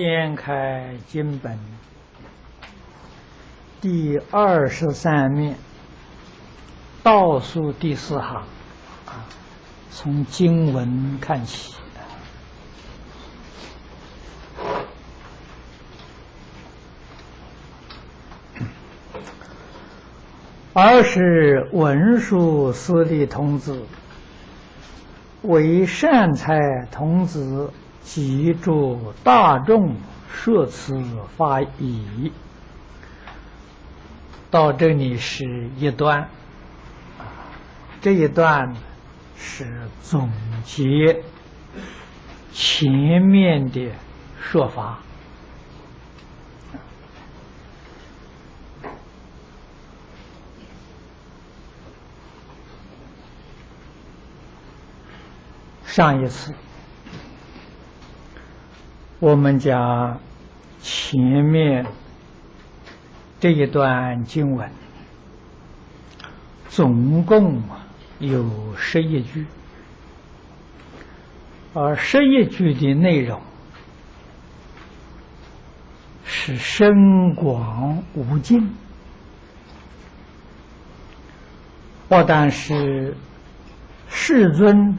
先开经本第23面，倒数第4行，从经文看起。而是文殊师利童子为善财童子及诸大众摄持法已。到这里是一段，这一段是总结前面的说法。上一次我们讲前面这一段经文总共有11句，而11句的内容是深广无尽，不但是世尊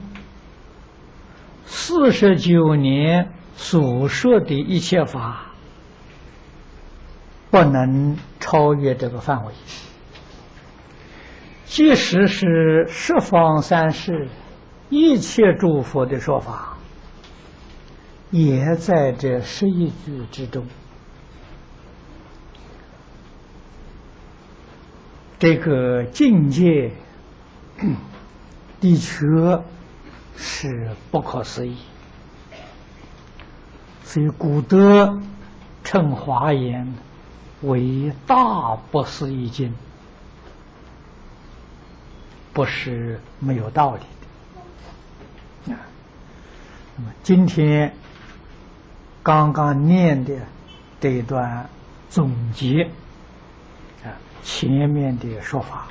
49年所说的一切法不能超越这个范围，即使是十方三世一切诸佛的说法也在这11句之中。这个境界的确是不可思议，所以古德称华严为大不思议经，不是没有道理的。那么今天刚刚念的这一段总结前面的说法，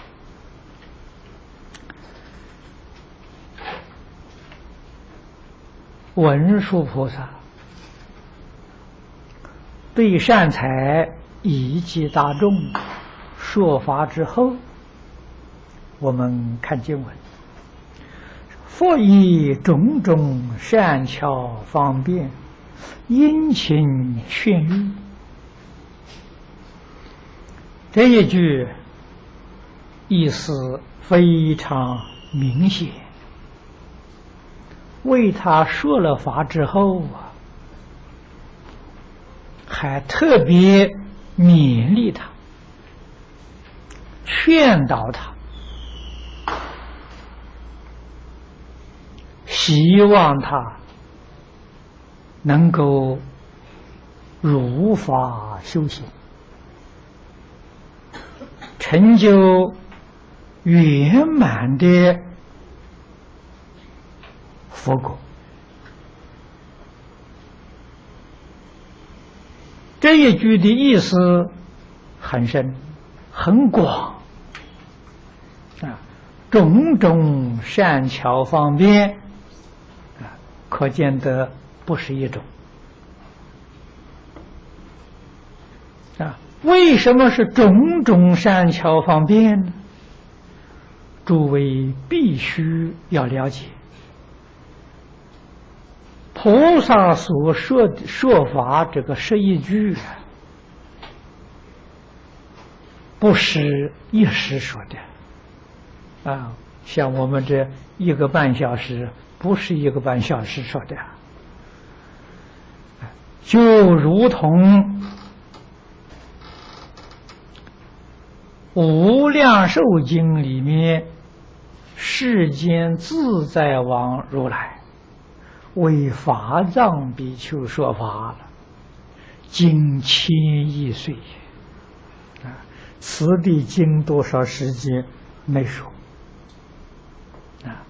文殊菩萨对善财以及大众说法之后，我们看经文，复以种种善巧方便，殷勤劝喻。这一句意思非常明显，为他说了法之后还特别勉励他，劝导他，希望他能够如法修行，成就圆满的佛果。这一句的意思很深很广啊，种种善巧方便啊，可见得不是一种啊。为什么是种种善巧方便呢？诸位必须要了解，菩萨所说法这个11句不是一时说的啊，像我们这1个半小时不是1个半小时说的，就如同无量寿经里面世间自在王如来为法藏比丘说法了，经1000亿岁啊，此地经多少时间没说啊，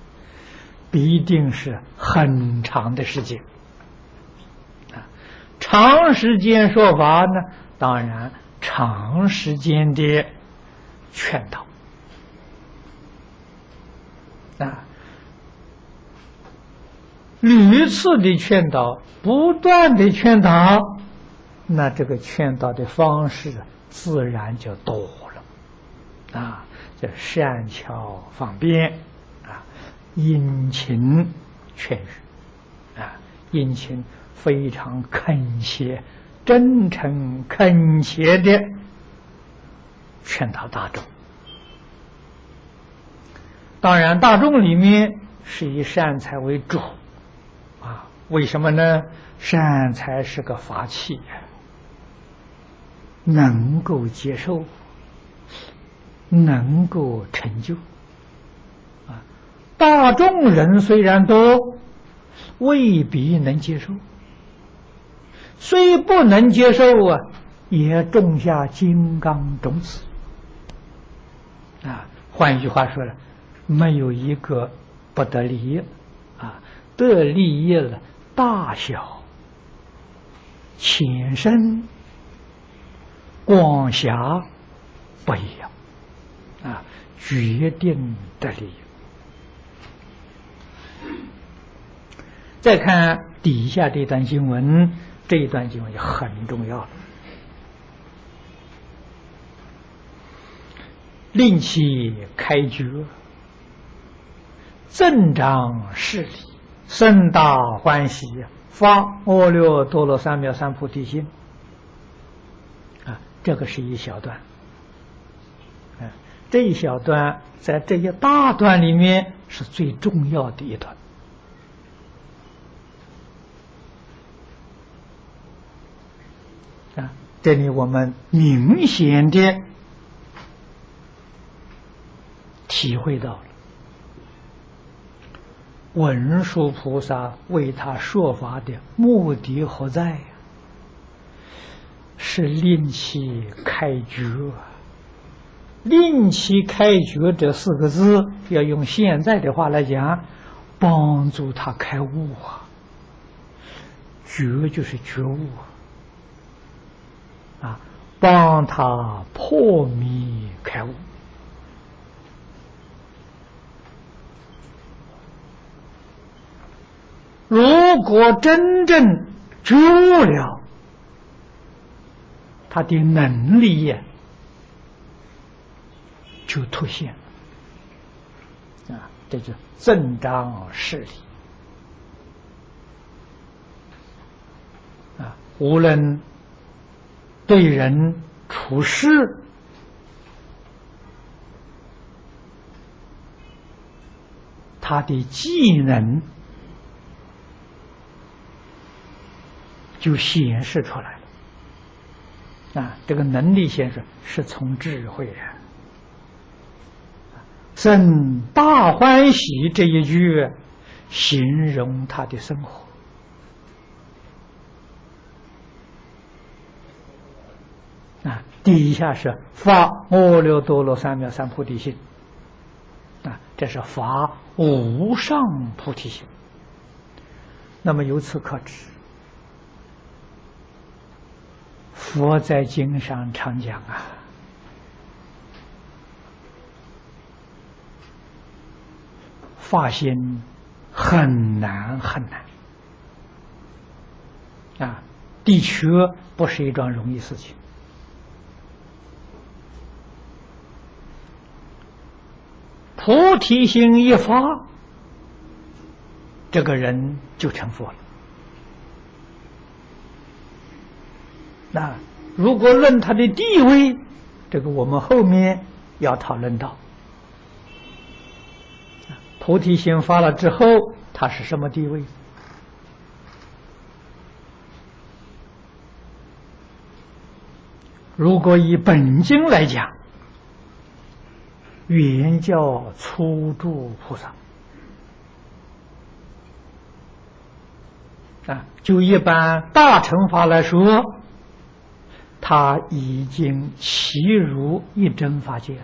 必定是很长的时间啊。长时间说法呢，当然长时间的劝导啊，屡次的劝导，不断的劝导，那这个劝导的方式自然就多了，啊，叫善巧方便，啊，殷勤劝说，啊，殷勤非常恳切、真诚、恳切的劝导大众。当然，大众里面是以善财为主，啊，为什么呢？善财是个法器。 能够接受，能够成就，啊，大众人虽然多，未必能接受。虽不能接受啊，也种下金刚种子。啊，换一句话说了，没有一个不得利益，啊，得利益了大小、浅深。 广狭不一样，啊，决定的理由。再看底下这段经文，这一段经文就很重要了。令其开觉，增长势力，甚大欢喜，发阿耨多罗三藐三菩提心。 这个是一小段，嗯，这一小段在这一大段里面是最重要的一段。啊，这里我们明显的体会到了文殊菩萨为他说法的目的何在呀？ 是令其开觉，令其开觉这四个字，要用现在的话来讲，帮助他开悟啊。觉就是觉悟啊，帮他破迷开悟。如果真正觉悟了。 他的能力呀，就凸显了啊！这就增长势力啊，无论对人处事，他的技能就显示出来了。 啊，这个能力显示是从智慧啊。甚大欢喜这一句，形容他的生活。啊，第一下是发阿耨多罗三藐三菩提心。啊，这是发无上菩提心。那么由此可知。 佛在经上常讲啊，发心很难很难啊，的确不是一桩容易事情。菩提心一发，这个人就成佛了。 那如果论他的地位，这个我们后面要讨论到。菩提心发了之后，他是什么地位？如果以本经来讲，原叫初住菩萨。啊，就一般大乘法来说。 他已经其如一真法界了。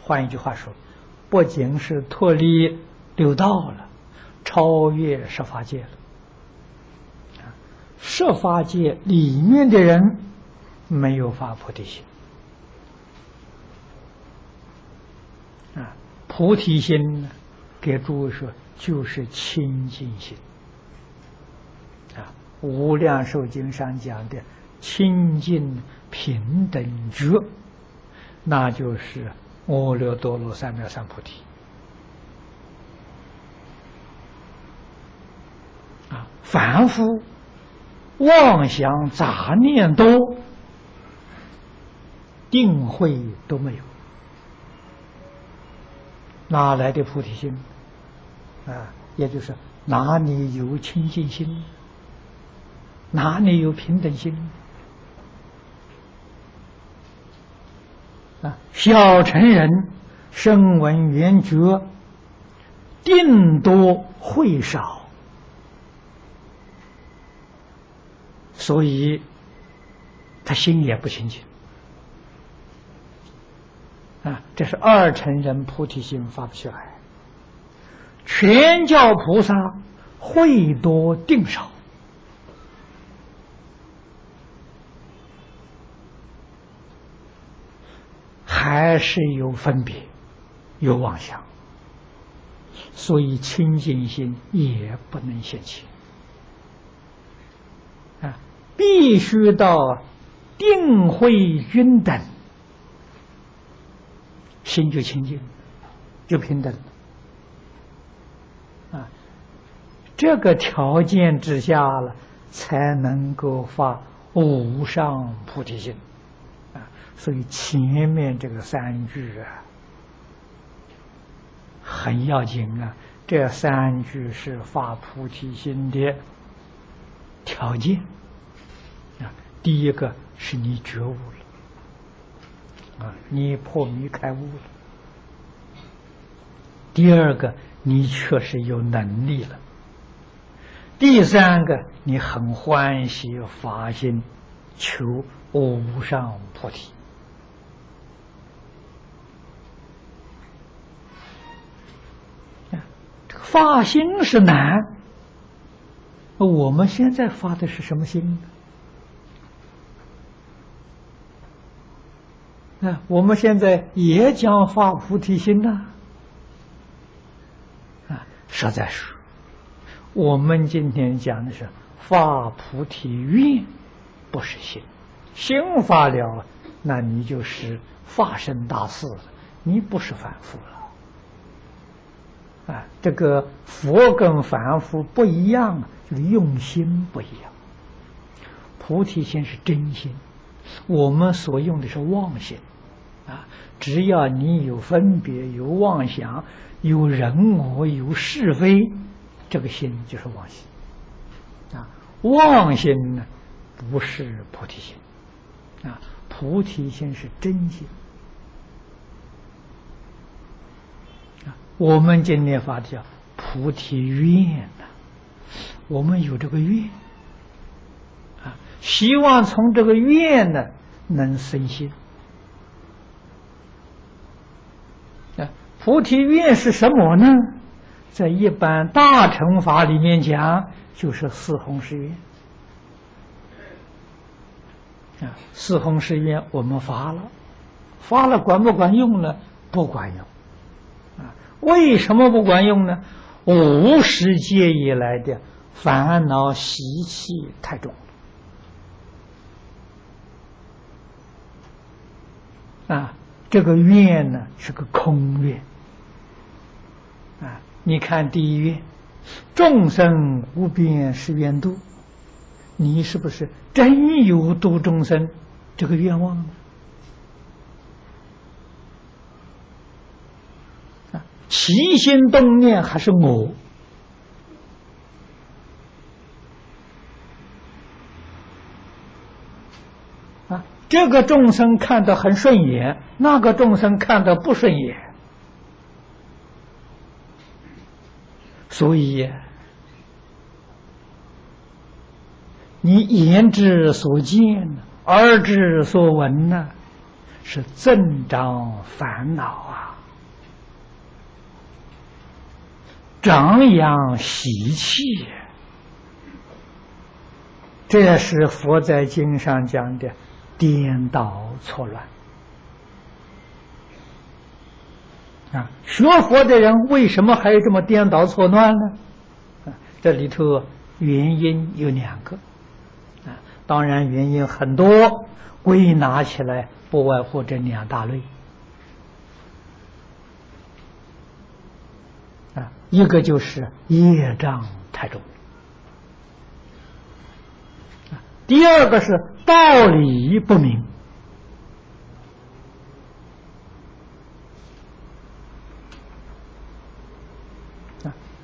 换一句话说，不仅是脱离六道了，超越十法界了。十法界里面的人没有发菩提心，啊，菩提心呢，给诸位说就是清净心，啊，《无量寿经》上讲的。清净平等觉，那就是阿耨多罗三藐三菩提啊！凡夫妄想杂念多，定慧都没有，哪来的菩提心啊？也就是哪里有清净心，哪里有平等心啊？小乘人声闻缘觉，定多慧少，所以他心也不清净啊。这是二乘人菩提心发不起来。全教菩萨慧多定少，还是有分别，有妄想，所以清净心也不能现起啊！必须到定慧均等，心就清净，就平等啊！这个条件之下了，才能够发无上菩提心。所以前面这个三句啊，很要紧啊！这三句是发菩提心的条件啊。第一个是你觉悟了啊，你破迷开悟了；第二个，你确实有能力了；第三个，你很欢喜发心求无上菩提。发心是难，我们现在发的是什么心呢？我们现在也讲发菩提心呢。实在是，我们今天讲的是发菩提愿，不是心。心发了，那你就是发生大事了，你不是凡夫了。啊，这个佛跟凡夫不一样，就是用心不一样。菩提心是真心，我们所用的是妄心啊。只要你有分别、有妄想、有人我、有是非，这个心就是妄心啊。妄心呢，不是菩提心啊。菩提心是真心。我们今天发的叫菩提愿呐，我们有这个愿啊，希望从这个愿呢能生心啊。菩提愿是什么呢？在一般大乘法里面讲，就是四弘誓愿啊。四弘誓愿我们发了，管不管用呢？不管用。为什么不管用呢？无始劫以来的烦恼习气太重了啊！这个愿呢是个空愿啊！你看第一愿，众生无边誓愿度，你是不是真有度众生这个愿望呢？起心动念还是我啊？这个众生看得很顺眼，那个众生看得不顺眼，所以你眼之所见，耳之所闻呢，是增长烦恼啊，长养习气。这也是佛在经上讲的颠倒错乱啊！学佛的人为什么还有这么颠倒错乱呢？这里头原因有两个啊。当然原因很多，归纳起来不外乎这两大类啊，一个就是业障太重，第二个是道理不明。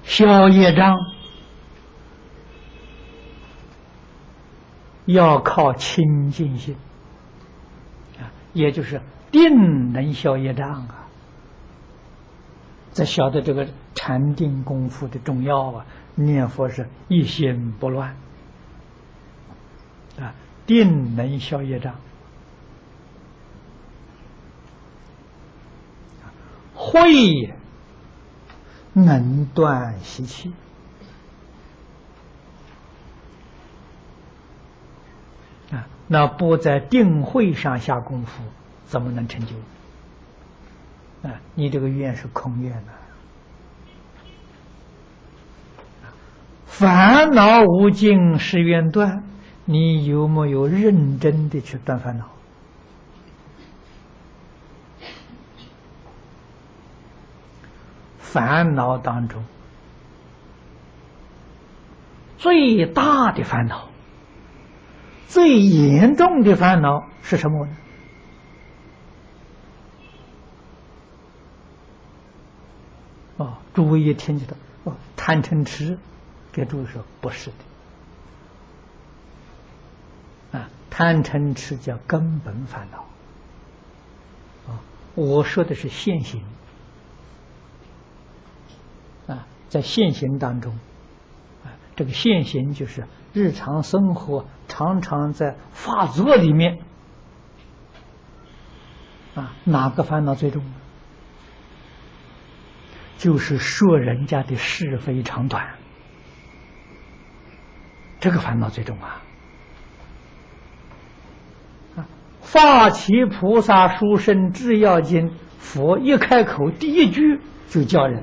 消业障要靠清净心，也就是定能消业障啊。这晓得这个禅定功夫的重要啊！念佛是一心不乱啊，定能消业障。慧能断习气，那不在定慧上下功夫，怎么能成就？你这个愿是空愿的，烦恼无尽是愿断，你有没有认真的去断烦恼？烦恼当中最大的烦恼，最严重的烦恼是什么呢？诸位也听见到贪嗔痴，给诸位说不是的啊，贪嗔痴叫根本烦恼啊，我说的是现行啊，在现行当中啊，这个现行就是日常生活常常在发作里面啊，哪个烦恼最重？就是说人家的是非长短，这个烦恼最重啊！法齐菩萨殊胜智要经，佛一开口第一句就叫人：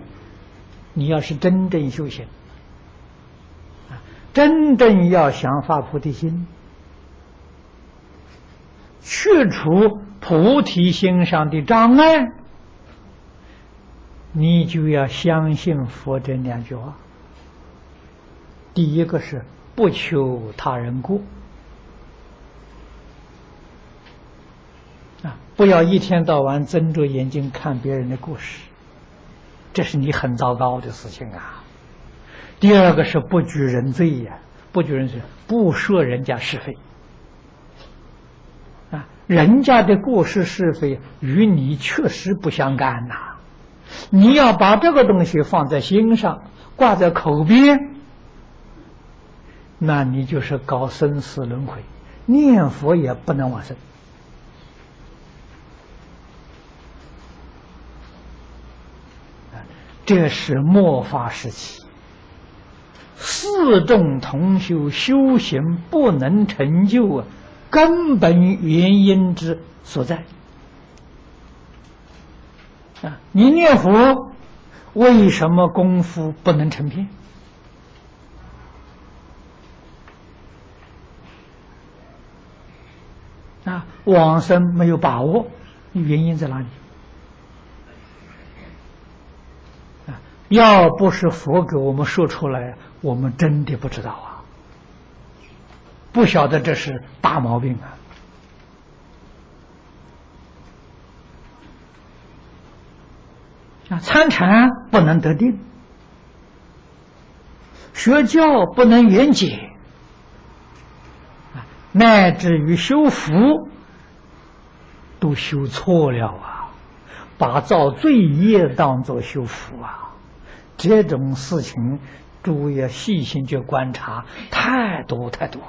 你要是真正修行，真正要想发菩提心，去除菩提心上的障碍，你就要相信佛这两句话。第一个是不求他人过啊，不要一天到晚睁着眼睛看别人的故事，这是你很糟糕的事情啊。第二个是不举人罪呀，不举人罪，不说人家是非啊，人家的故事是非与你确实不相干呐。你要把这个东西放在心上，挂在口边，那你就是搞生死轮回，念佛也不能往生啊！这是末法时期，四众同修修行不能成就啊，根本原因之所在。你念佛为什么功夫不能成片？啊，往生没有把握，原因在哪里？啊，要不是佛给我们说出来，我们真的不知道啊，不晓得这是大毛病啊。参禅不能得定，学教不能圆解，乃至于修福都修错了啊！把造罪业当作修福啊，这种事情诸位细心去观察，太多太多了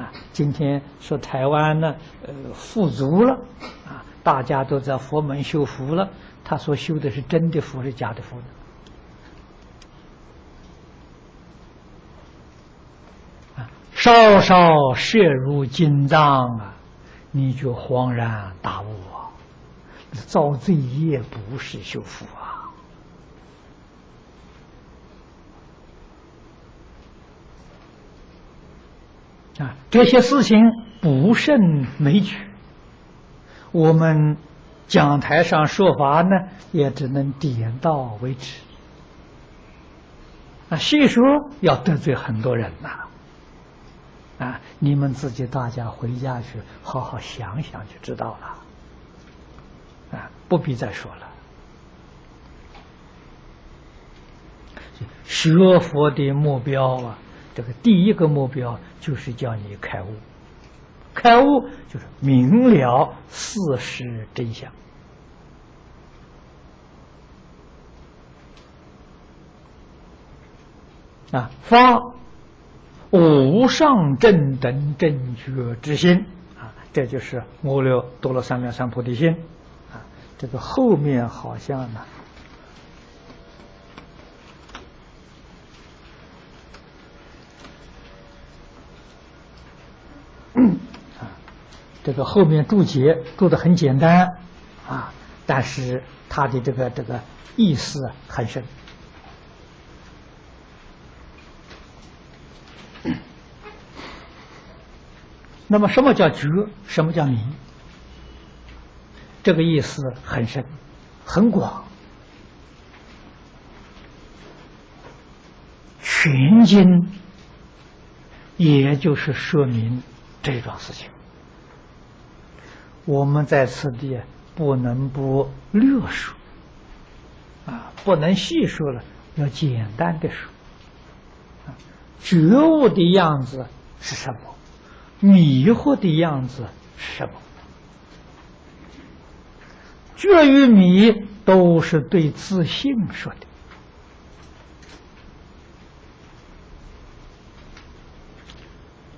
啊！今天说台湾呢，富足了啊，大家都在佛门修福了。他所修的是真的福是假的福呢？啊，稍稍摄入经藏啊，你就恍然大悟啊！造罪业不是修福啊！啊，这些事情不胜枚举。我们讲台上说法呢，也只能点到为止。啊，细说要得罪很多人呐。啊，你们自己大家回家去好好想想就知道了。啊，不必再说了。 学佛的目标啊，这个第一个目标就是叫你开悟，开悟就是明了事实真相。啊，发无上正等正觉之心啊，这就是阿耨多罗三藐三菩提心啊。这个后面好像呢。 这个后面注解注得很简单啊，但是它的这个意思很深。那么，什么叫觉？什么叫明？这个意思很深，很广，全经也就是说明这桩事情。 我们在此地不能不略说，啊，不能细说了，要简单的说。啊，觉悟的样子是什么？迷惑的样子是什么？觉与迷都是对自信说的。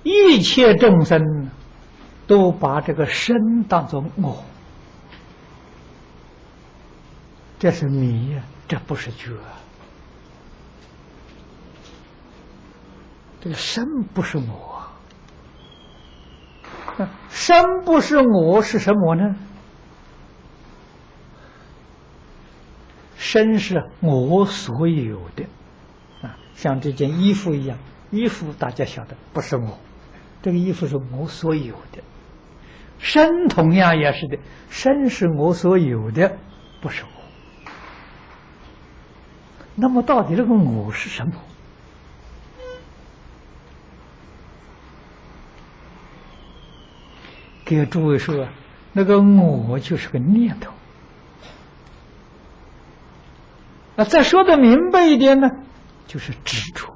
一切众生。 都把这个身当作我，这是迷呀，这不是觉。这个身不是我，身不是我是什么呢？身是我所有的，啊，像这件衣服一样，衣服大家晓得不是我，这个衣服是我所有的。 身同样也是的，身是我所有的，不是我。那么，到底这个我是什么？给诸位说，那个我就是个念头。那再说的明白一点呢，就是执着。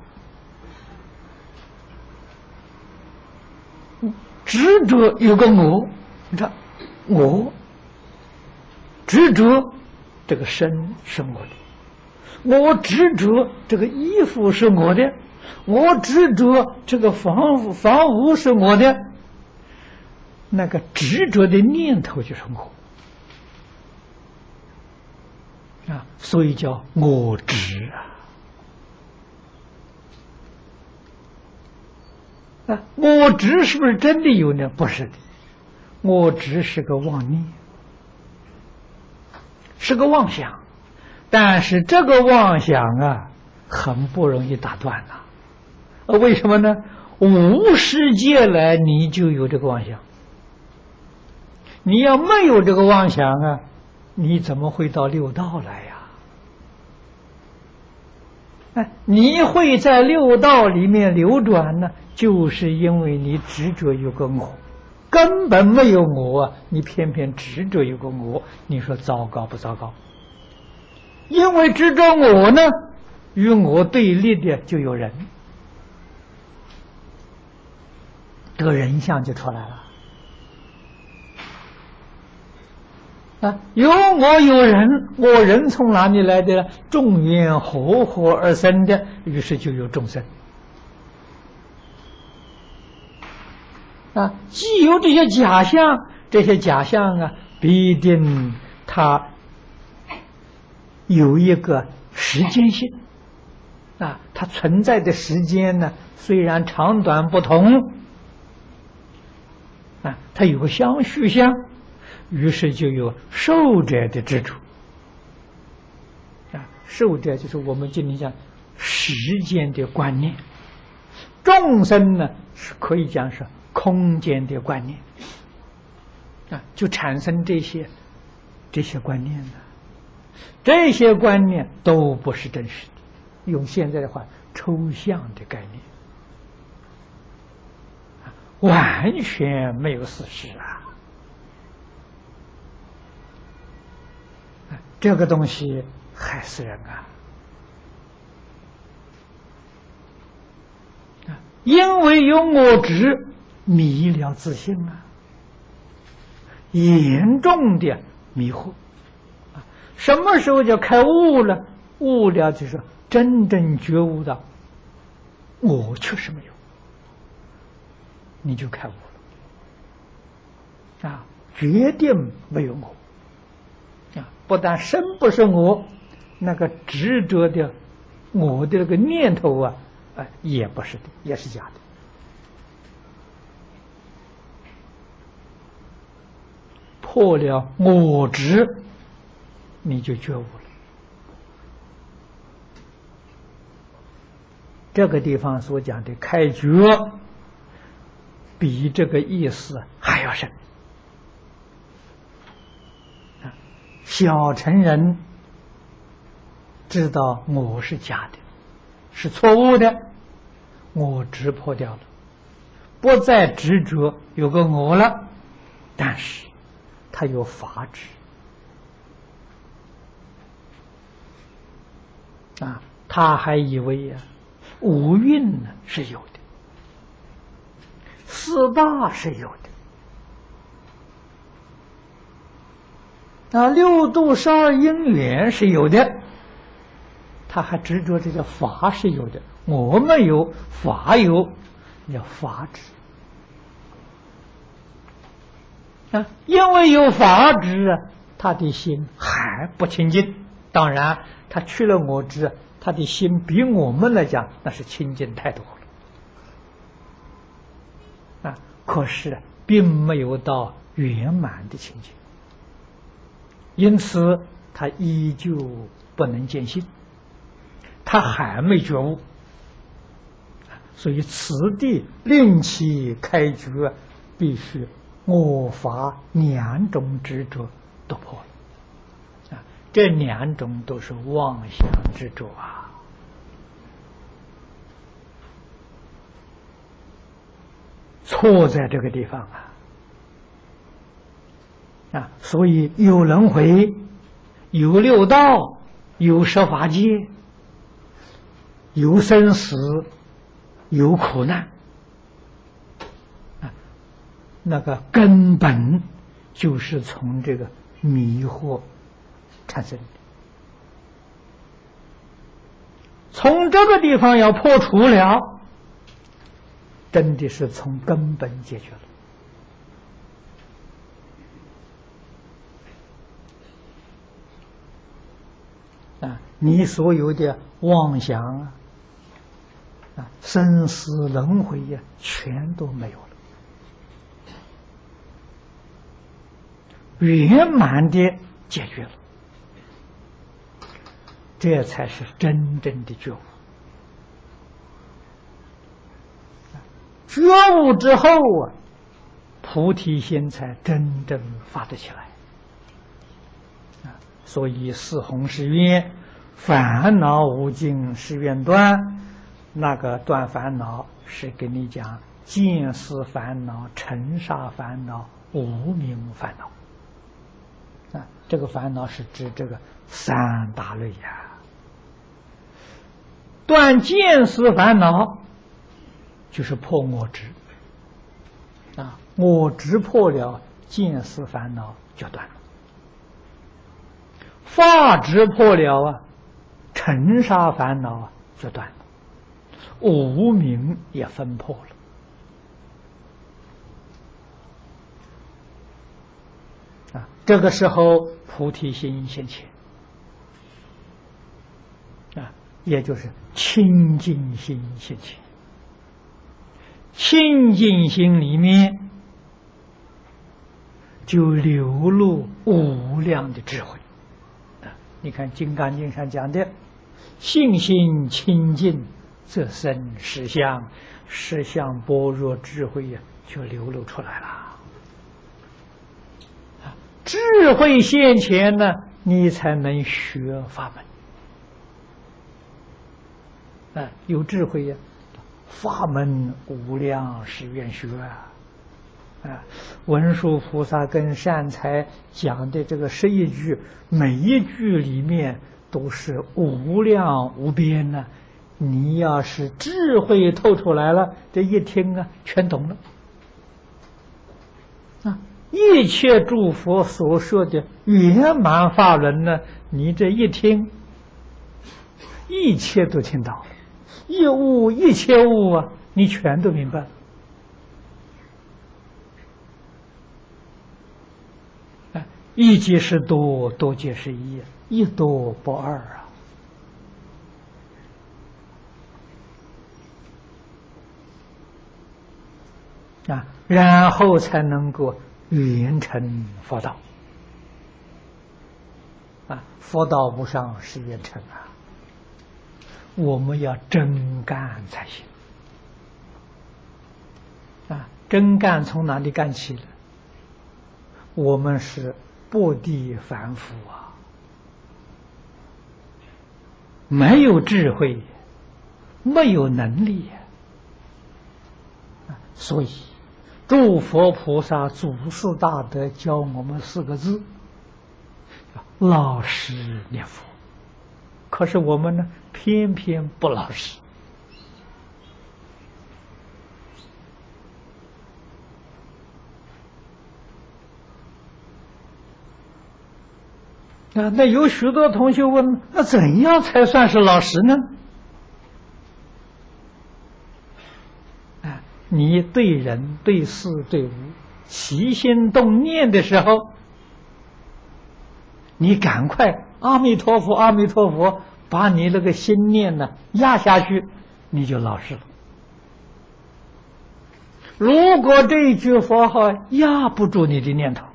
执着有个我，你看我执着这个身是我的，我执着这个衣服是我的，我执着这个房屋是我的，那个执着的念头就是我啊，所以叫我执啊。 我执是不是真的有呢？不是的，我执是个妄念，是个妄想，但是这个妄想啊，很不容易打断呐、啊。为什么呢？无世界来，你就有这个妄想。你要没有这个妄想啊，你怎么会到六道来呀、啊？ 哎，你会在六道里面流转呢，就是因为你执着有个我，根本没有我啊，你偏偏执着有个我，你说糟糕不糟糕？因为执着我呢，与我对立的就有人，这个人相就出来了。啊，有我有人，我人从哪里来的呢？众缘和合而生的，于是就有众生。啊，既有这些假象，这些假象啊，必定它有一个时间性。啊，它存在的时间呢，虽然长短不同，啊，它有个相续相。 于是就有受者的执着，啊，受者就是我们今天讲时间的观念，众生呢是可以讲是空间的观念啊，就产生这些观念了。这些观念都不是真实的，用现在的话，抽象的概念，完全没有事实啊！这个东西害死人啊！因为有我执，迷了自信啊，严重的迷惑。什么时候就开悟了？悟了就是真正觉悟到，我确实没有，你就开悟了啊！决定没有我啊！不但身不是我，那个执着的我的那个念头啊，也不是的，也是假的。破了我执，你就觉悟了。这个地方所讲的开觉，比这个意思还要深。小乘人知道我是假的，是错误的，我执破掉了，不再执着有个我了，但是他有法执。啊，他还以为呀，五蕴呢是有的，四大是有的，啊，六度十二因缘是有的，他还执着这个法是有的，我们有法有，叫法执啊，因为有法执啊，他的心还不清净。当然，他去了我执，他的心比我们来讲那是清净太多了啊！可是并没有到圆满的清净，因此他依旧不能见性，他还没觉悟，所以此地令其开觉，必须我法两种执着都破了。这两种都是妄想执着啊！错在这个地方啊！啊，所以有轮回，有六道，有十法界，有生死，有苦难啊！那个根本就是从这个迷惑产生的，从这个地方要破除了，真的是从根本解决了。啊，你所有的妄想啊，生死轮回呀，全都没有了，圆满的解决了。这才是真正的觉悟。觉悟之后啊，菩提心才真正发得起来。啊，所以四弘誓愿，烦恼无尽誓愿断。那个断烦恼是给你讲见思烦恼、尘沙烦恼、无明烦恼。啊，这个烦恼是指这个三大类呀。断见思烦恼，就是破我执啊！我执破了，见思烦恼就断了；法执破了啊，尘沙烦恼啊就断了；无明也分破了。啊，这个时候菩提心现前。也就是清净心现前，清净心里面就流露无量的智慧。你看《金刚经》上讲的，信心清净这身实相般若智慧呀，就流露出来了。智慧现前呢，你才能学法门。有智慧呀，法门无量誓愿学啊。 文殊菩萨跟善财讲的这个11句，每一句里面都是无量无边呢。你要是智慧透出来了，这一听啊，全懂了。一切诸佛所说的圆满法轮呢，你这一听，一切都听到了，一切物啊，你全都明白了。 一即是多，多即是一，一多不二啊！然后才能够圆成佛道啊！佛道无上誓愿成啊！我们要真干才行啊！真干从哪里干起呢？我们是 不地凡夫啊，没有智慧，没有能力，所以诸佛菩萨、祖师大德教我们4个字：老实念佛。可是我们呢，偏偏不老实。 那有许多同学问：那怎样才算是老实呢？你对人、对事、对物起心动念的时候，你赶快阿弥陀佛、阿弥陀佛，把你那个心念呢压下去，你就老实了。如果这一句佛号压不住你的念头，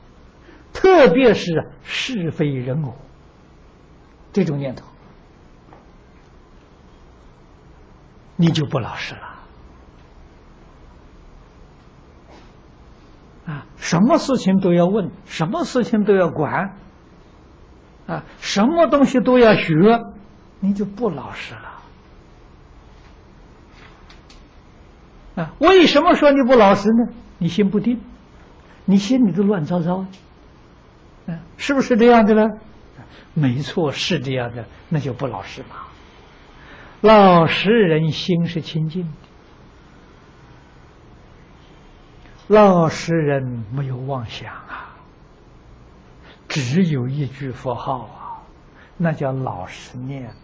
特别是是非人我这种念头，你就不老实了啊！什么事情都要问，什么事情都要管啊，什么东西都要学，你就不老实了啊！为什么说你不老实呢？你心不定，你心里都乱糟糟。 是不是这样的呢？没错，是这样的，那就不老实嘛。老实人心是清净的，老实人没有妄想啊，只有一句佛号啊，那叫老实念啊。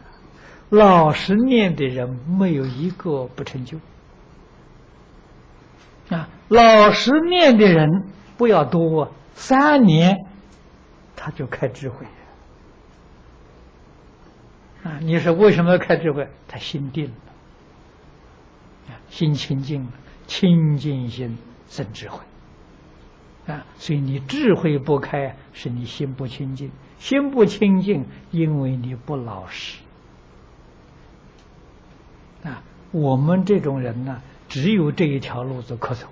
老实念的人没有一个不成就啊。老实念的人不要多，3年。 他就开智慧啊！你说为什么要开智慧？他心定了，心清净了，清净心生智慧啊！所以你智慧不开，是你心不清净，心不清净，因为你不老实啊！我们这种人呢，只有这一条路子可走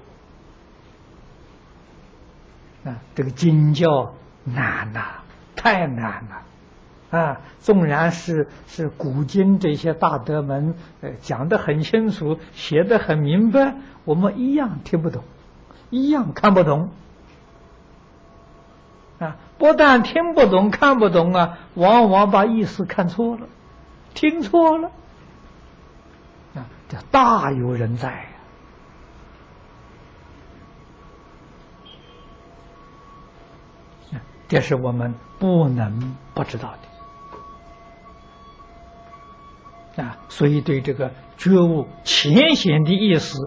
啊！这个经教 难呐、啊，太难了，啊！纵然是古今这些大德们，讲得很清楚，写得很明白，我们一样听不懂，一样看不懂，啊！不但听不懂、看不懂啊，往往把意思看错了，听错了，啊！这大有人在呀。 这是我们不能不知道的啊，所以对这个觉悟浅显的意思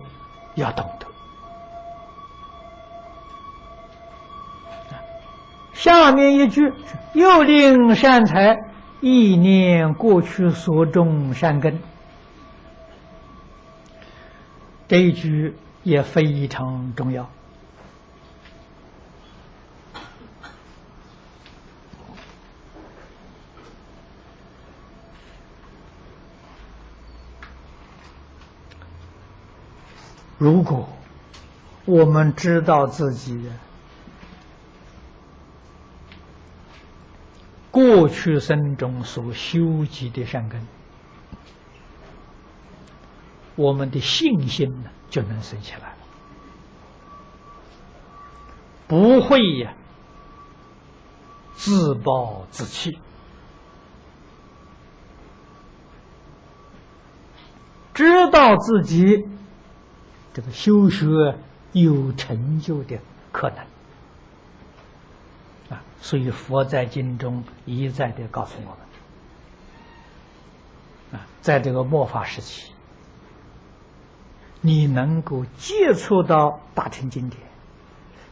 要懂得。下面一句又令善财意念过去所种善根，这一句也非常重要。如果我们知道自己过去生中所修集的善根，我们的信心呢就能生起来了，不会自暴自弃。知道自己这个修学有成就的可能啊，所以佛在经中一再的告诉我们啊，在这个末法时期，你能够接触到大乘经典，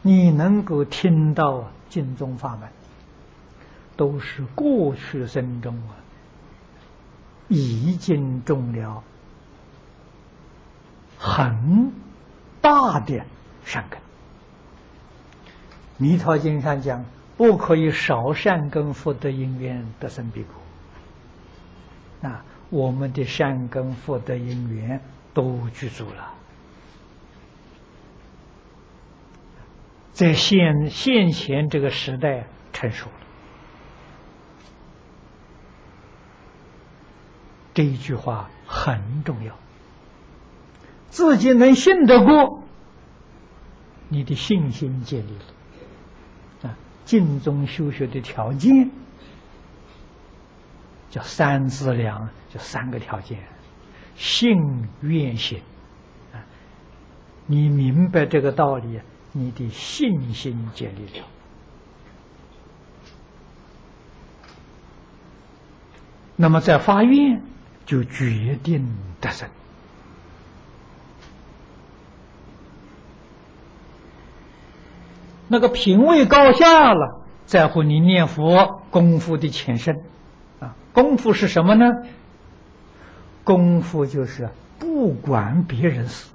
你能够听到经宗法门，都是过去生中已经种了很大的善根。弥陀经上讲，不可以少善根福德因缘得生彼国。啊，我们的善根福德因缘都具足了，在现前这个时代成熟了。这一句话很重要。自己能信得过，你的信心建立了啊，净宗修学的条件叫三资粮，就三个条件：信、愿、行啊。你明白这个道理，你的信心建立了，那么在发愿就决定得生。那个品位高下了，在乎你念佛功夫的浅深啊。功夫是什么呢？功夫就是不管别人死，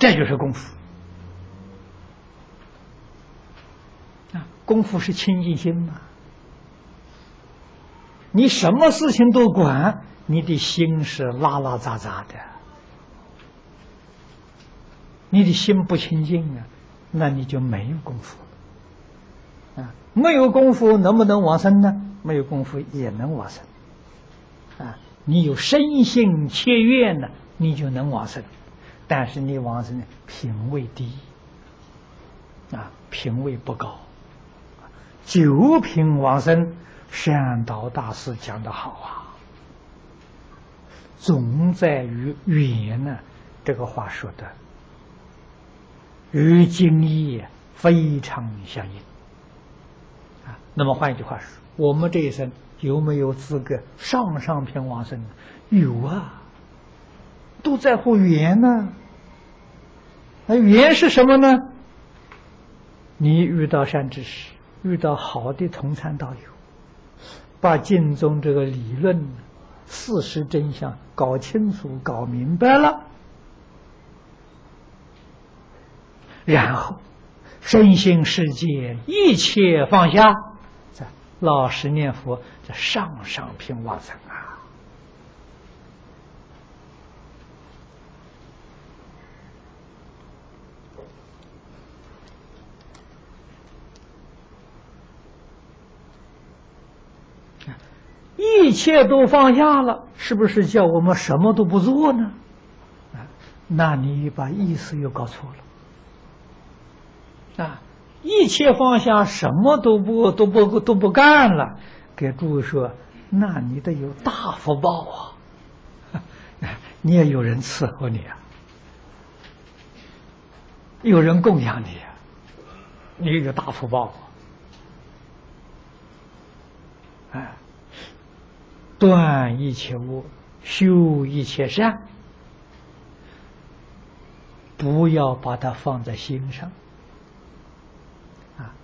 这就是功夫啊。功夫是清净心嘛，你什么事情都管，你的心是拉拉杂杂的，你的心不清净啊，那你就没有功夫啊。没有功夫能不能往生呢？没有功夫也能往生啊。你有深信切愿呢，你就能往生。但是你往生呢，品位低啊，品位不高。九品往生，善导大师讲得好啊。总在于语言呢，这个话说的与经义非常相应啊。那么换一句话说，我们这一生有没有资格上品往生呢？有啊，都在乎缘呢。那缘是什么呢？你遇到善知识，遇到好的同参道友，把净宗这个理论事实真相搞清楚搞明白了，然后身心世界一切放下，在老实念佛，在上品往生啊。一切都放下了，是不是叫我们什么都不做呢？那你把意思又搞错了啊！一切放下，什么都不干了，给诸位说，那你得有大福报啊！你也有人伺候你啊，有人供养你啊，你有大福报啊！哎，断一切恶，修一切善，不要把它放在心上。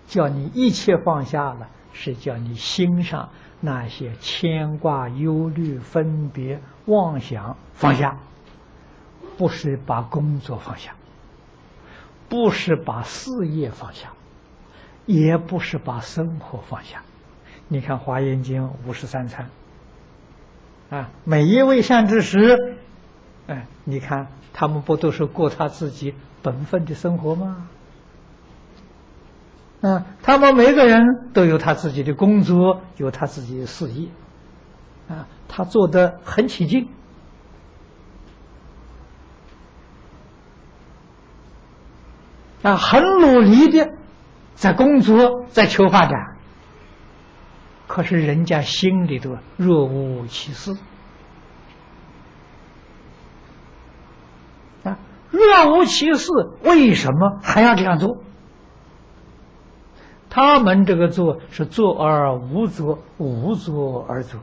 叫你一切放下了，是叫你心上那些牵挂、忧虑、分别、妄想放下，不是把工作放下，不是把事业放下，也不是把生活放下。你看《华严经》53参啊，每一位善知识哎，你看他们不都是过他自己本分的生活吗？嗯，他们每个人都有他自己的工作，有他自己的事业，啊，他做得很起劲。啊，很努力的在工作，在求发展。可是人家心里头若无其事，啊，若无其事，为什么还要这样做？他们这个做是做而无做，无做而做，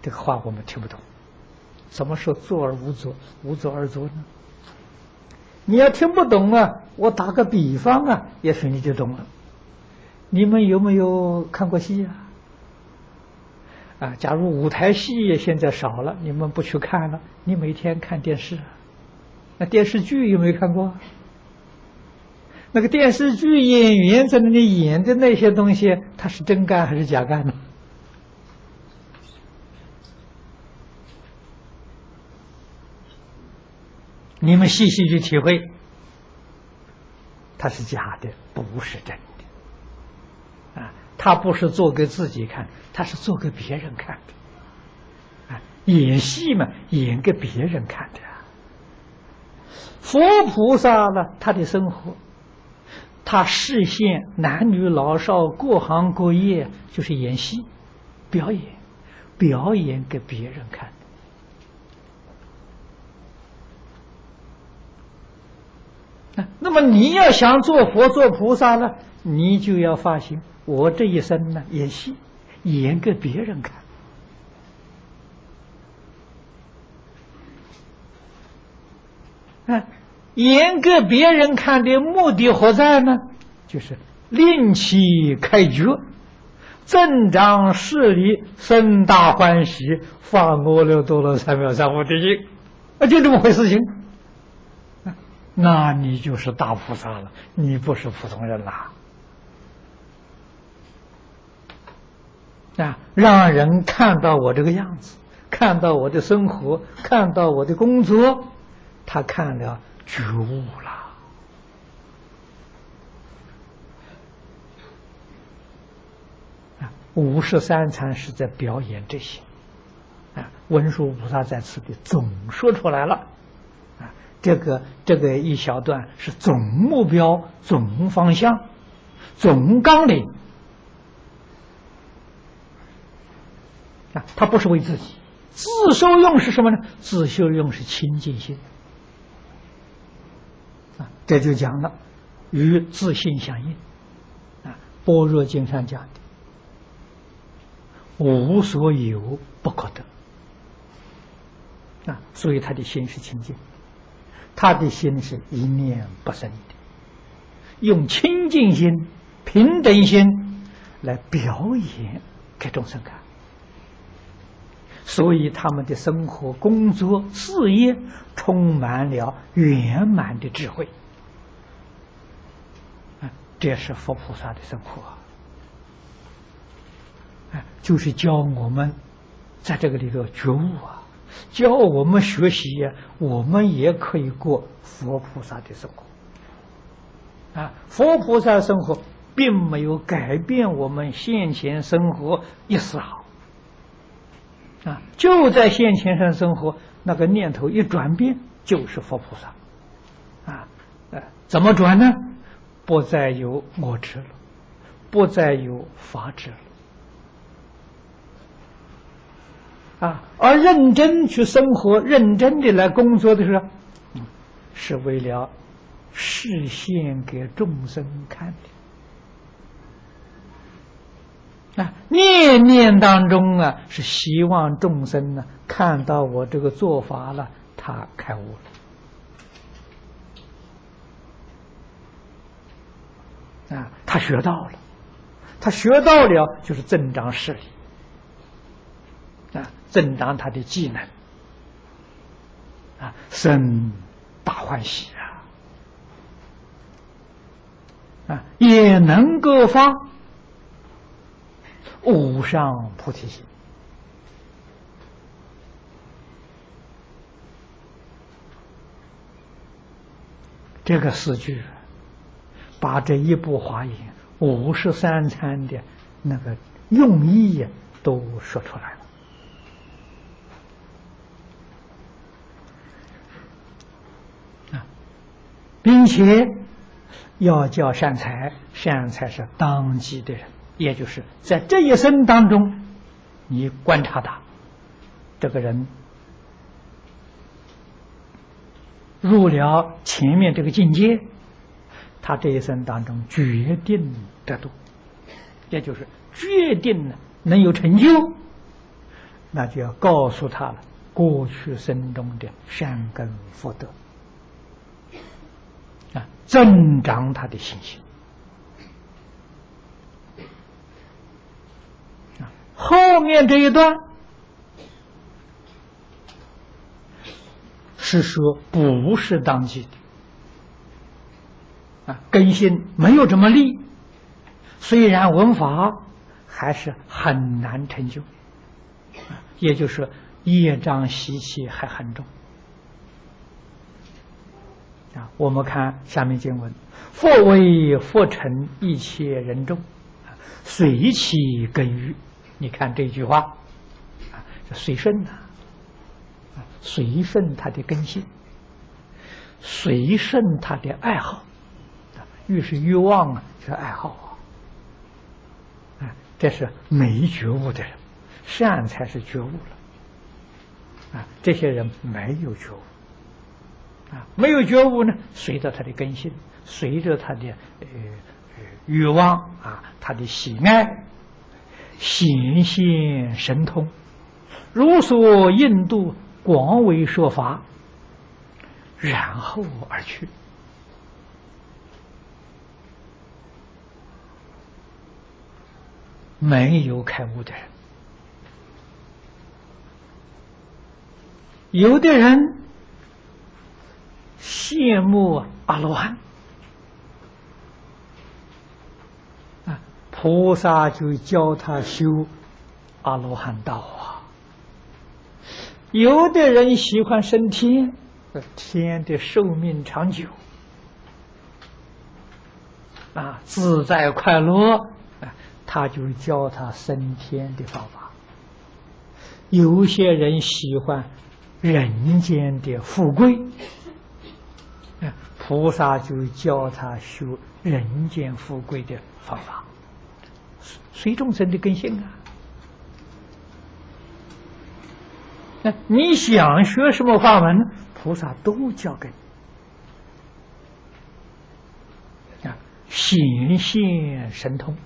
这个话我们听不懂。什么说做而无做，无做而做呢？你要听不懂啊，我打个比方啊，也许你就懂了。你们有没有看过戏啊？啊，假如舞台戏现在少了，你们不去看了，你每天看电视，那电视剧有没有看过？那个电视剧演员在那里演的那些东西，他是真干还是假干呢？你们细细去体会，它是假的，不是真的。啊，他不是做给自己看，他是做给别人看的。啊，演戏嘛，演给别人看的。佛菩萨呢，他的生活，他视现男女老少各行各业，就是演戏，表演，表演给别人看的。那么你要想做佛做菩萨呢，你就要发心，我这一生呢演戏，演给别人看。啊，演给别人看的目的何在呢？就是令其开觉，增长势力，生大欢喜，发阿耨多罗三藐三菩提心，啊，就这么回事情。那你就是大菩萨了，你不是普通人啦！啊，让人看到我这个样子，看到我的生活，看到我的工作，他看了觉悟了。啊，53禅是在表演这些，啊，文殊菩萨在此地总说出来了。这个一小段是总目标、总方向、总纲领啊，它不是为自己。自受用是什么呢？自受用是清净心啊，这就讲了与自性相应啊。般若经上讲的，无所有不可得啊，所以他的心是清净。他的心是一念不生的，用清净心、平等心来表演给众生看，所以他们的生活、工作、事业充满了圆满的智慧。这是佛菩萨的生活，就是教我们在这个里头觉悟啊。教我们学习呀，我们也可以过佛菩萨的生活啊！佛菩萨生活并没有改变我们现前生活一丝毫啊！就在现前上生活，那个念头一转变，就是佛菩萨啊！怎么转呢？不再有我执了，不再有法执了。啊，而认真去生活，认真的来工作的时候，是为了示现给众生看的。啊，念念当中啊，是希望众生呢看到我这个做法了，他开悟了。啊，他学到了，他学到了就是增长势力。啊，增长他的技能，啊，生大欢喜啊！啊，也能够发无上菩提心这个诗句，把这一部华严53参的那个用意都说出来了。并且要教善财，善财是当机的人，也就是在这一生当中，你观察他这个人入了前面这个境界，他这一生当中决定得度，也就是决定能有成就，那就要告诉他了过去生中的善根福德。增长他的信心，后面这一段是说不是当机的根性没有这么利，虽然闻法还是很难成就，也就是业障习气还很重。我们看下面经文，复为复成一切人众，随其根于。你看这句话，随顺啊，随顺他的根性，随顺他的爱好，越是欲望啊，就是爱好啊，这是没觉悟的人，善才是觉悟了啊，这些人没有觉悟。没有觉悟呢，随着他的根性，随着他的欲望啊，他的喜爱，显现神通，如所印度，广为说法，然后而去。没有开悟的人，有的人羡慕阿罗汉啊，菩萨就教他修阿罗汉道啊。有的人喜欢升天，天的寿命长久啊，自在快乐啊，他就教他升天的方法。有些人喜欢人间的富贵，菩萨就教他修人间富贵的方法，随众生的根性啊。那你想学什么法门，菩萨都教给你啊，显现神通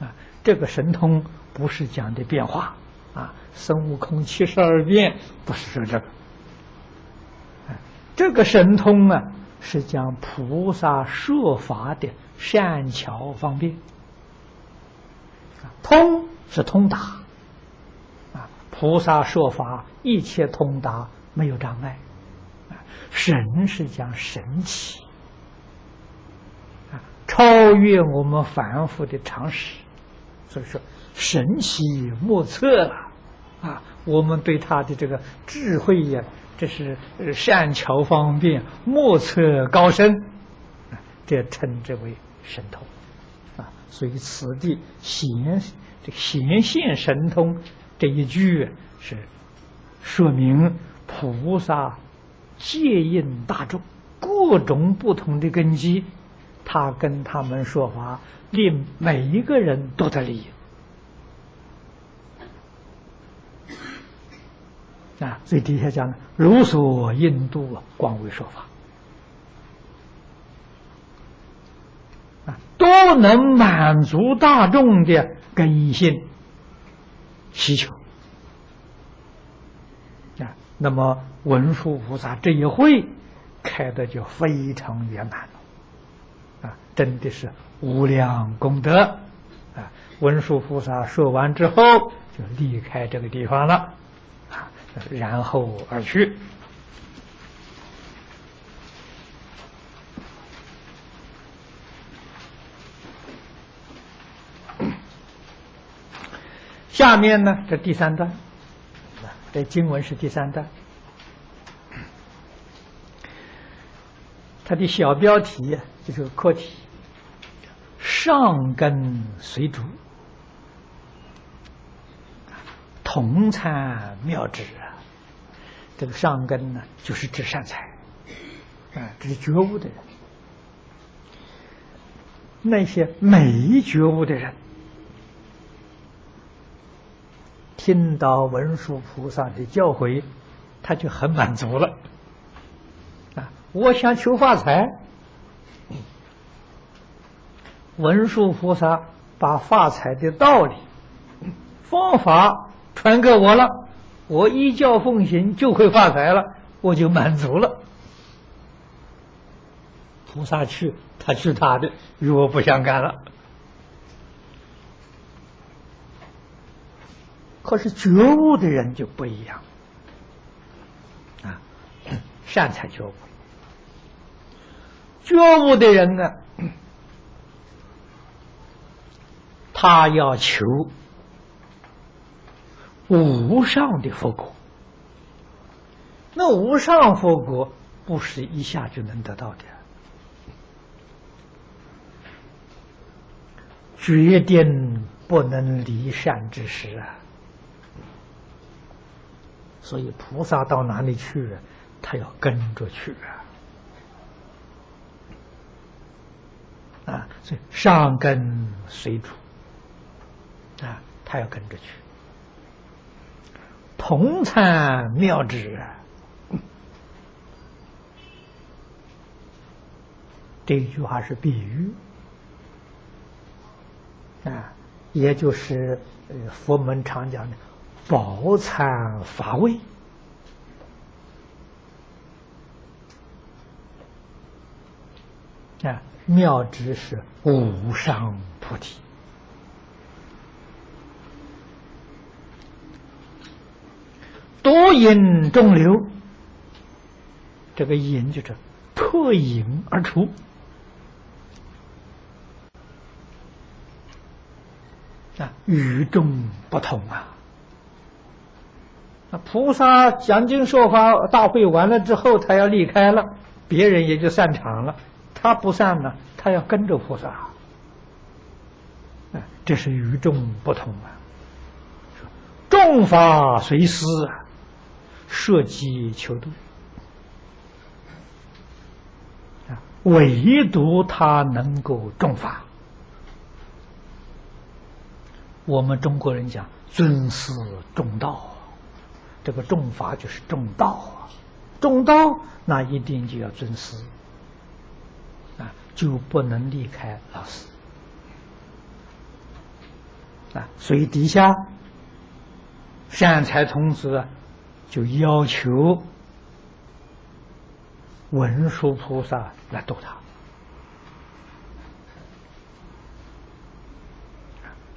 啊。这个神通不是讲的变化啊，孙悟空72变不是说这个。这个神通啊，是讲菩萨设法的善巧方便。通是通达啊，菩萨设法一切通达，没有障碍。神是讲神奇啊，超越我们凡夫的常识，所以说神奇莫测了啊。我们对他的这个智慧呀，这是善巧方便，莫测高深，这称之为神通啊。所以此地显现神通这一句，是说明菩萨接引大众各种不同的根基，他跟他们说法，令每一个人都得利益啊。所以底下讲，如所印度啊，广为说法啊，都能满足大众的根性需求啊。那么文殊菩萨这一会开的就非常圆满了啊，真的是无量功德啊。文殊菩萨说完之后，就离开这个地方了。然后而去。下面呢，这第三段，这经文是第三段。它的小标题就是课题：上根随主，同参妙旨啊。这个上根呢，就是指善财，这是觉悟的人。那些没觉悟的人，听到文殊菩萨的教诲，他就很满足了。 我想求发财，文殊菩萨把发财的道理、方法传给我了，我依教奉行就会发财了，我就满足了。菩萨去，他去他的，与我不相干了。可是觉悟的人就不一样，善财觉悟。 觉悟的人呢，他要求无上的佛果。那无上佛果不是一下就能得到的，决定不能离善知识啊。所以菩萨到哪里去，他要跟着去啊。 所以上根随主，他要跟着去。同参妙旨，这一句话是比喻，也就是佛门常讲的饱餐法味。 妙旨是无上菩提，独引众流。这个引就是脱引而出，与众不同啊！菩萨讲经说法大会完了之后，他要离开了，别人也就散场了。 他不善呢，他要跟着菩萨，这是与众不同啊。众法随思，设计求度，唯独他能够重法。我们中国人讲尊师重道，这个重法就是重道啊，重道那一定就要尊师。 就不能离开老师所以底下善财童子就要求文殊菩萨来度他。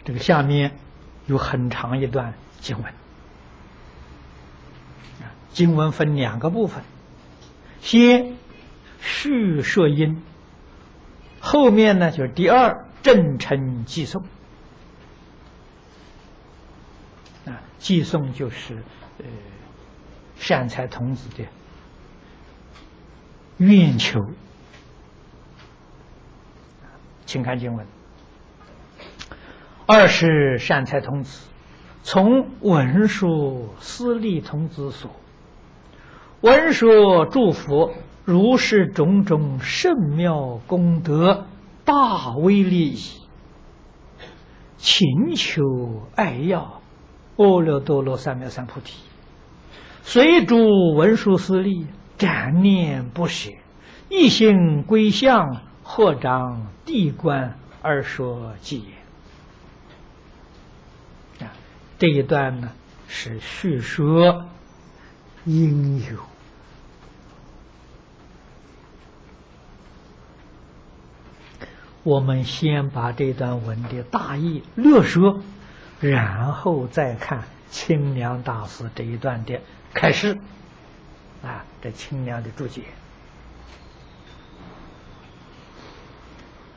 这个下面有很长一段经文，经文分两个部分，先叙摄因。 后面呢，就是第二正称寄送寄送就是善财童子的愿求。请看经文：二是善财童子从文殊师利童子所，文殊祝福。 如是种种甚妙功德，大威力，勤求爱要，阿耨多罗三藐三菩提，随诸文殊师利，展念不舍，一心归向，获长地观而说偈也。这一段呢，是叙说因由。 我们先把这段文的大意略说，然后再看清凉大师这一段的开示，这清凉的注解。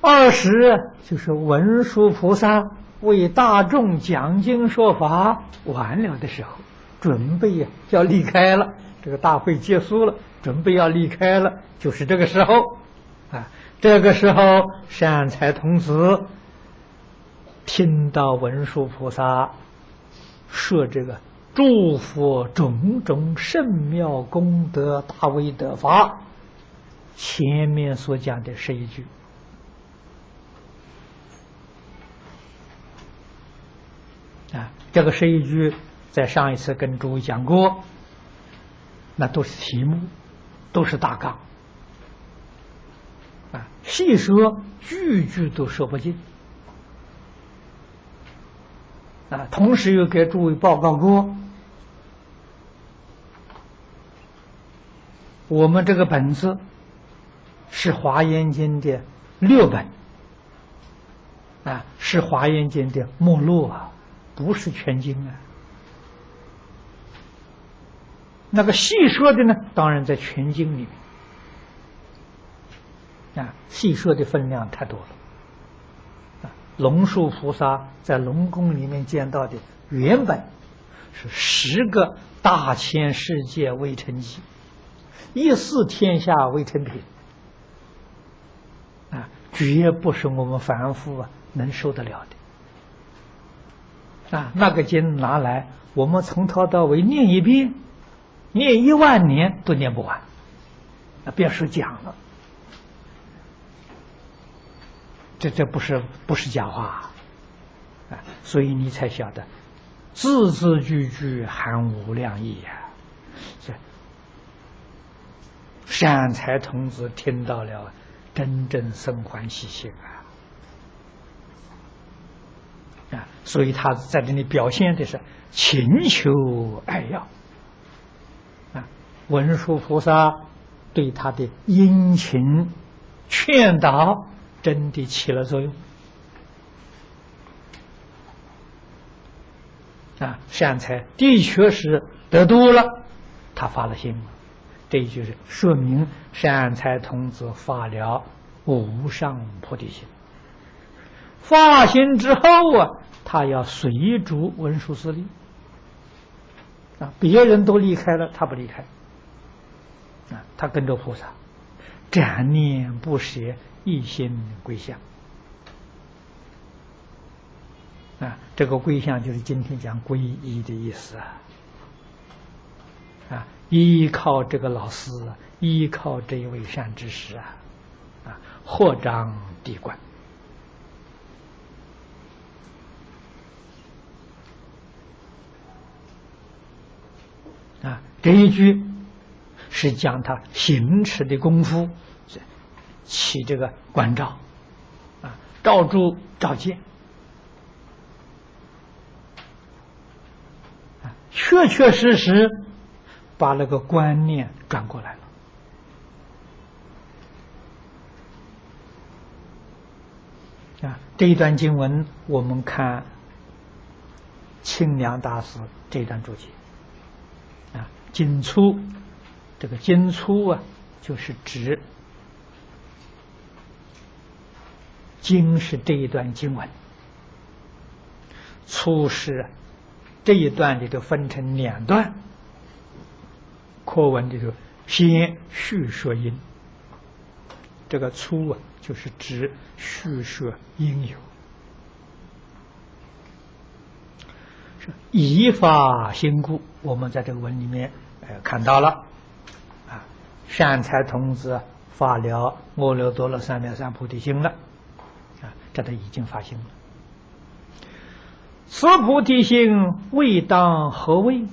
二十就是文殊菩萨为大众讲经说法完了的时候，准备要离开了，这个大会结束了，准备要离开了，就是这个时候。啊，这个时候善财童子听到文殊菩萨说这个诸佛种种圣妙功德大威德法，前面所讲的是一句，啊，这个是一句，在上一次跟诸位讲过，那都是题目，都是大纲。啊，细说句句都说不尽。啊，同时又给诸位报告过，我们这个本子是《华严经》的6本，啊，是《华严经》的目录啊，不是全经啊。那个细说的呢，当然在全经里面。啊，细说的分量太多了。啊，龙树菩萨在龙宫里面见到的原本是10个大千世界为成集，14天下为成品。啊，绝不是我们凡夫啊能受得了的。啊，那个经拿来，我们从头到尾念一遍，念10000年都念不完，那别说讲了。这不是假话啊！所以你才晓得，字字句句含无量意呀、啊！这善财童子听到了，真正生欢喜心啊！啊，所以他在这里表现的是勤求爱要啊！文殊菩萨对他的殷勤劝导，真的起了作用啊！善财的确是得多了，他发了心了，这就是说明善财童子发了无上菩提心。发心之后啊，他要随逐文殊师利啊，别人都离开了，他不离开啊，他跟着菩萨，展念不舍。一心归向啊，这个归向就是今天讲皈依的意思啊。啊，依靠这个老师，依靠这一位善知识啊，啊，获章帝冠。啊，这一句是讲他行持的功夫。起这个关照，啊，照住照见，啊，确确实实把那个观念转过来了，啊，这一段经文我们看清凉大师这一段注解，啊，经粗，这个经粗啊，就是指。经是这一段经文，粗是这一段里头分成2段，课文里头先叙说因，这个粗啊就是指叙说因由，是以法心故，我们在这个文里面看到了啊，善财童子发了阿耨多罗三藐三菩提心了。这都已经发心了。此菩提心未当何谓？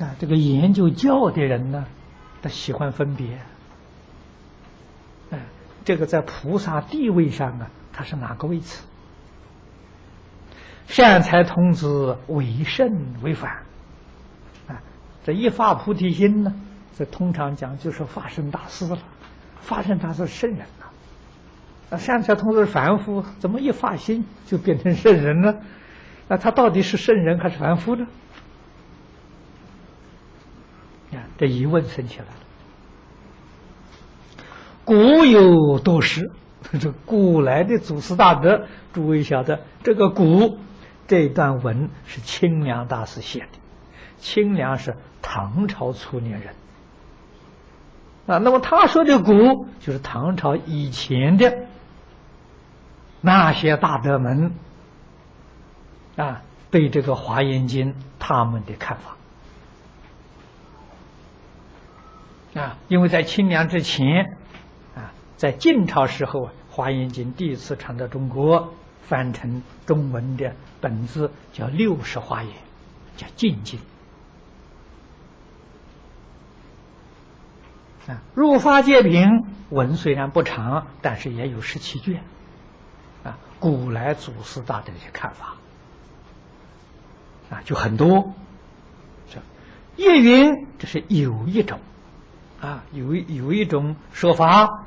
啊，这个研究教的人呢，他喜欢分别。哎，这个在菩萨地位上啊，他是哪个位次？善财童子为圣为反啊，这一发菩提心呢，这通常讲就是法身大师了。发生他是圣人了，那善财童子是凡夫，怎么一发心就变成圣人呢？那他到底是圣人还是凡夫呢？啊，这疑问生起来了。古有多时，这古来的祖师大德，诸位晓得，这个古这段文是清凉大师写的，清凉是唐朝初年人，啊。那么他说的古，就是唐朝以前的那些大德们啊，对这个《华严经》他们的看法啊。因为在清凉之前啊，在晋朝时候，《华严经》第一次传到中国，翻成中文的本字叫60华严，叫净经。 啊，入法界品文虽然不长，但是也有17卷。啊，古来祖师大德的看法，啊，就很多。这叶云这是有一种，啊，有一种说法，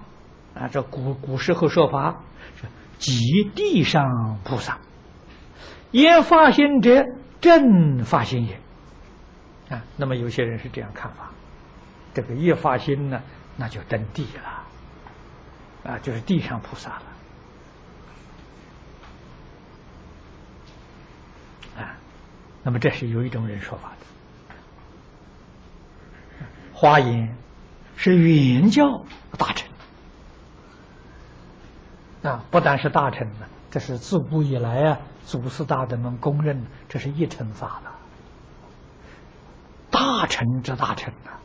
啊，这古时候说法是即地上菩萨，言法心者正法心也。啊，那么有些人是这样看法。 这个一发心呢，那就登地了，啊，就是地上菩萨了，啊，那么这是有一种人说法的。华严是原教大乘，啊，不但是大乘呢，这是自古以来啊，祖师大德们公认这是一乘法了，大乘之大乘啊。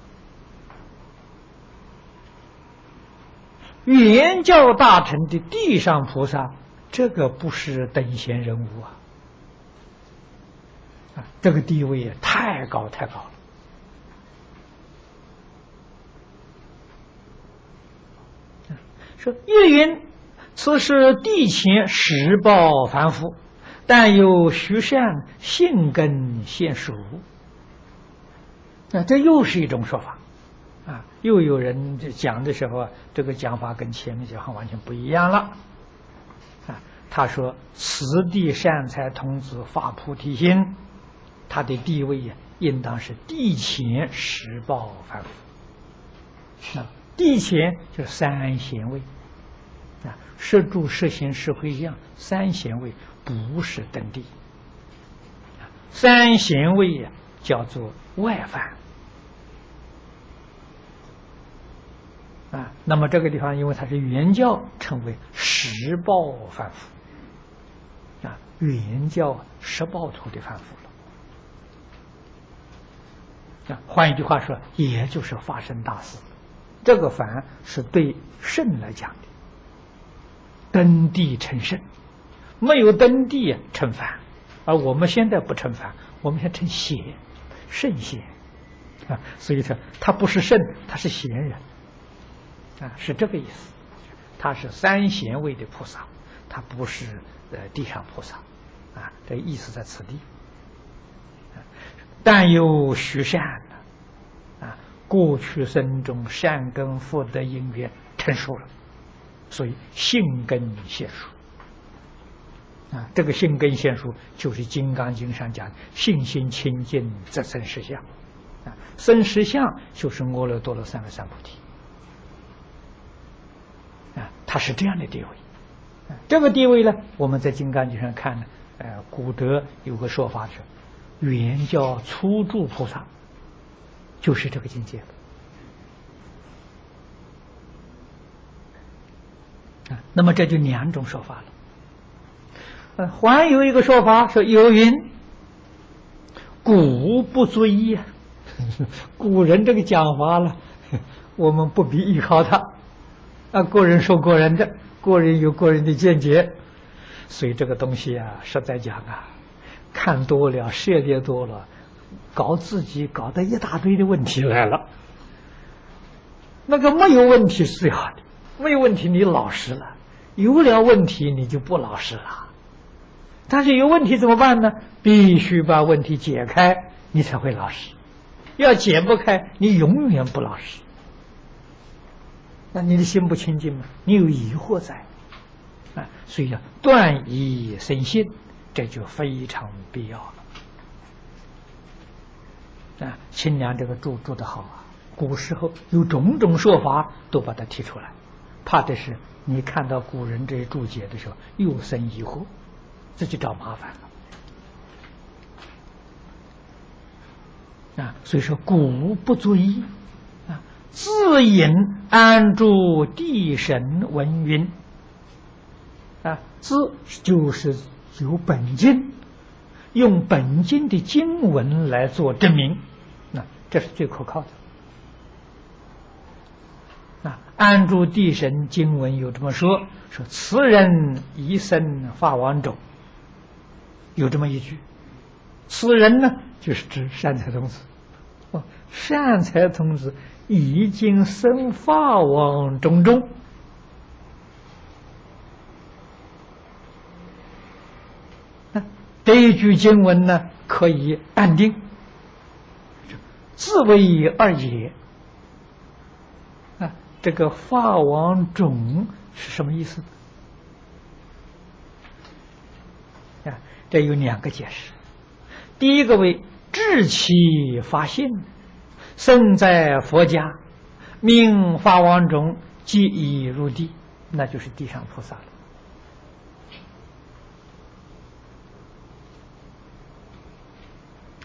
原教大乘的地上菩萨，这个不是等闲人物啊！啊，这个地位也太高太高了。说叶云，此是地前实报凡夫，但有徐善性根现属。啊，这又是一种说法。 啊，又有人讲的时候啊，这个讲法跟前面讲法完全不一样了。啊，他说此地善财童子发菩提心，他的地位呀、啊，应当是地前实报凡夫。啊，地前就是三贤位，啊，摄住、摄行、摄回向三贤位不是登地。啊、三贤位呀、啊，叫做外凡。 啊，那么这个地方，因为它是原教，称为实报凡夫，啊，原教实报土的凡夫了。啊，换一句话说，也就是发生大事。这个凡是对圣来讲的，登地成圣，没有登地成凡，而我们现在不成凡，我们现在成贤，圣贤，啊，所以说他不是圣，他是贤人。 啊，是这个意思。他是三贤位的菩萨，他不是地上菩萨，啊，这意思在此地。啊、但有徐善呢，啊，过去生中善根福德因缘成熟了，所以性根现熟。啊，这个性根现熟就是《金刚经》上讲性心清净则生实相，啊，生实相就是阿耨多罗三藐三菩提。 啊，他是这样的地位，啊，这个地位呢，我们在《金刚经》上看呢，古德有个说法是，原教初住菩萨，就是这个境界的。啊，那么这就两种说法了。还有一个说法说有云，古不追呀，古人这个讲法了，我们不必依靠他。 啊，个人说个人的，个人有个人的见解，所以这个东西啊，实在讲啊，看多了，涉猎多了，搞自己搞得一大堆的问题来了。那个没有问题是最好的，没有问题你老实了，有了问题你就不老实了。但是有问题怎么办呢？必须把问题解开，你才会老实。要解不开，你永远不老实。 那你的心不清净吗？你有疑惑在，啊，所以要断疑生信，这就非常必要了。啊，清凉这个住得好啊，古时候有种种说法，都把它提出来，怕的是你看到古人这些注解的时候，又生疑惑，自己找麻烦了。啊，所以说古不足一。自引安住地神闻云，啊，自就是有本经，用本经的经文来做证明，那这是最可靠的。啊，安住地神经文有这么说，说此人一生发王种，有这么一句。此人呢，就是指善财童子。哦，善财童子已经生发王种中，那这一句经文呢，可以判定自为二也。这个法王种是什么意思呢？啊，这有两个解释。第一个为智其发性，生在佛家，命法王种即已入地，那就是地上菩萨了。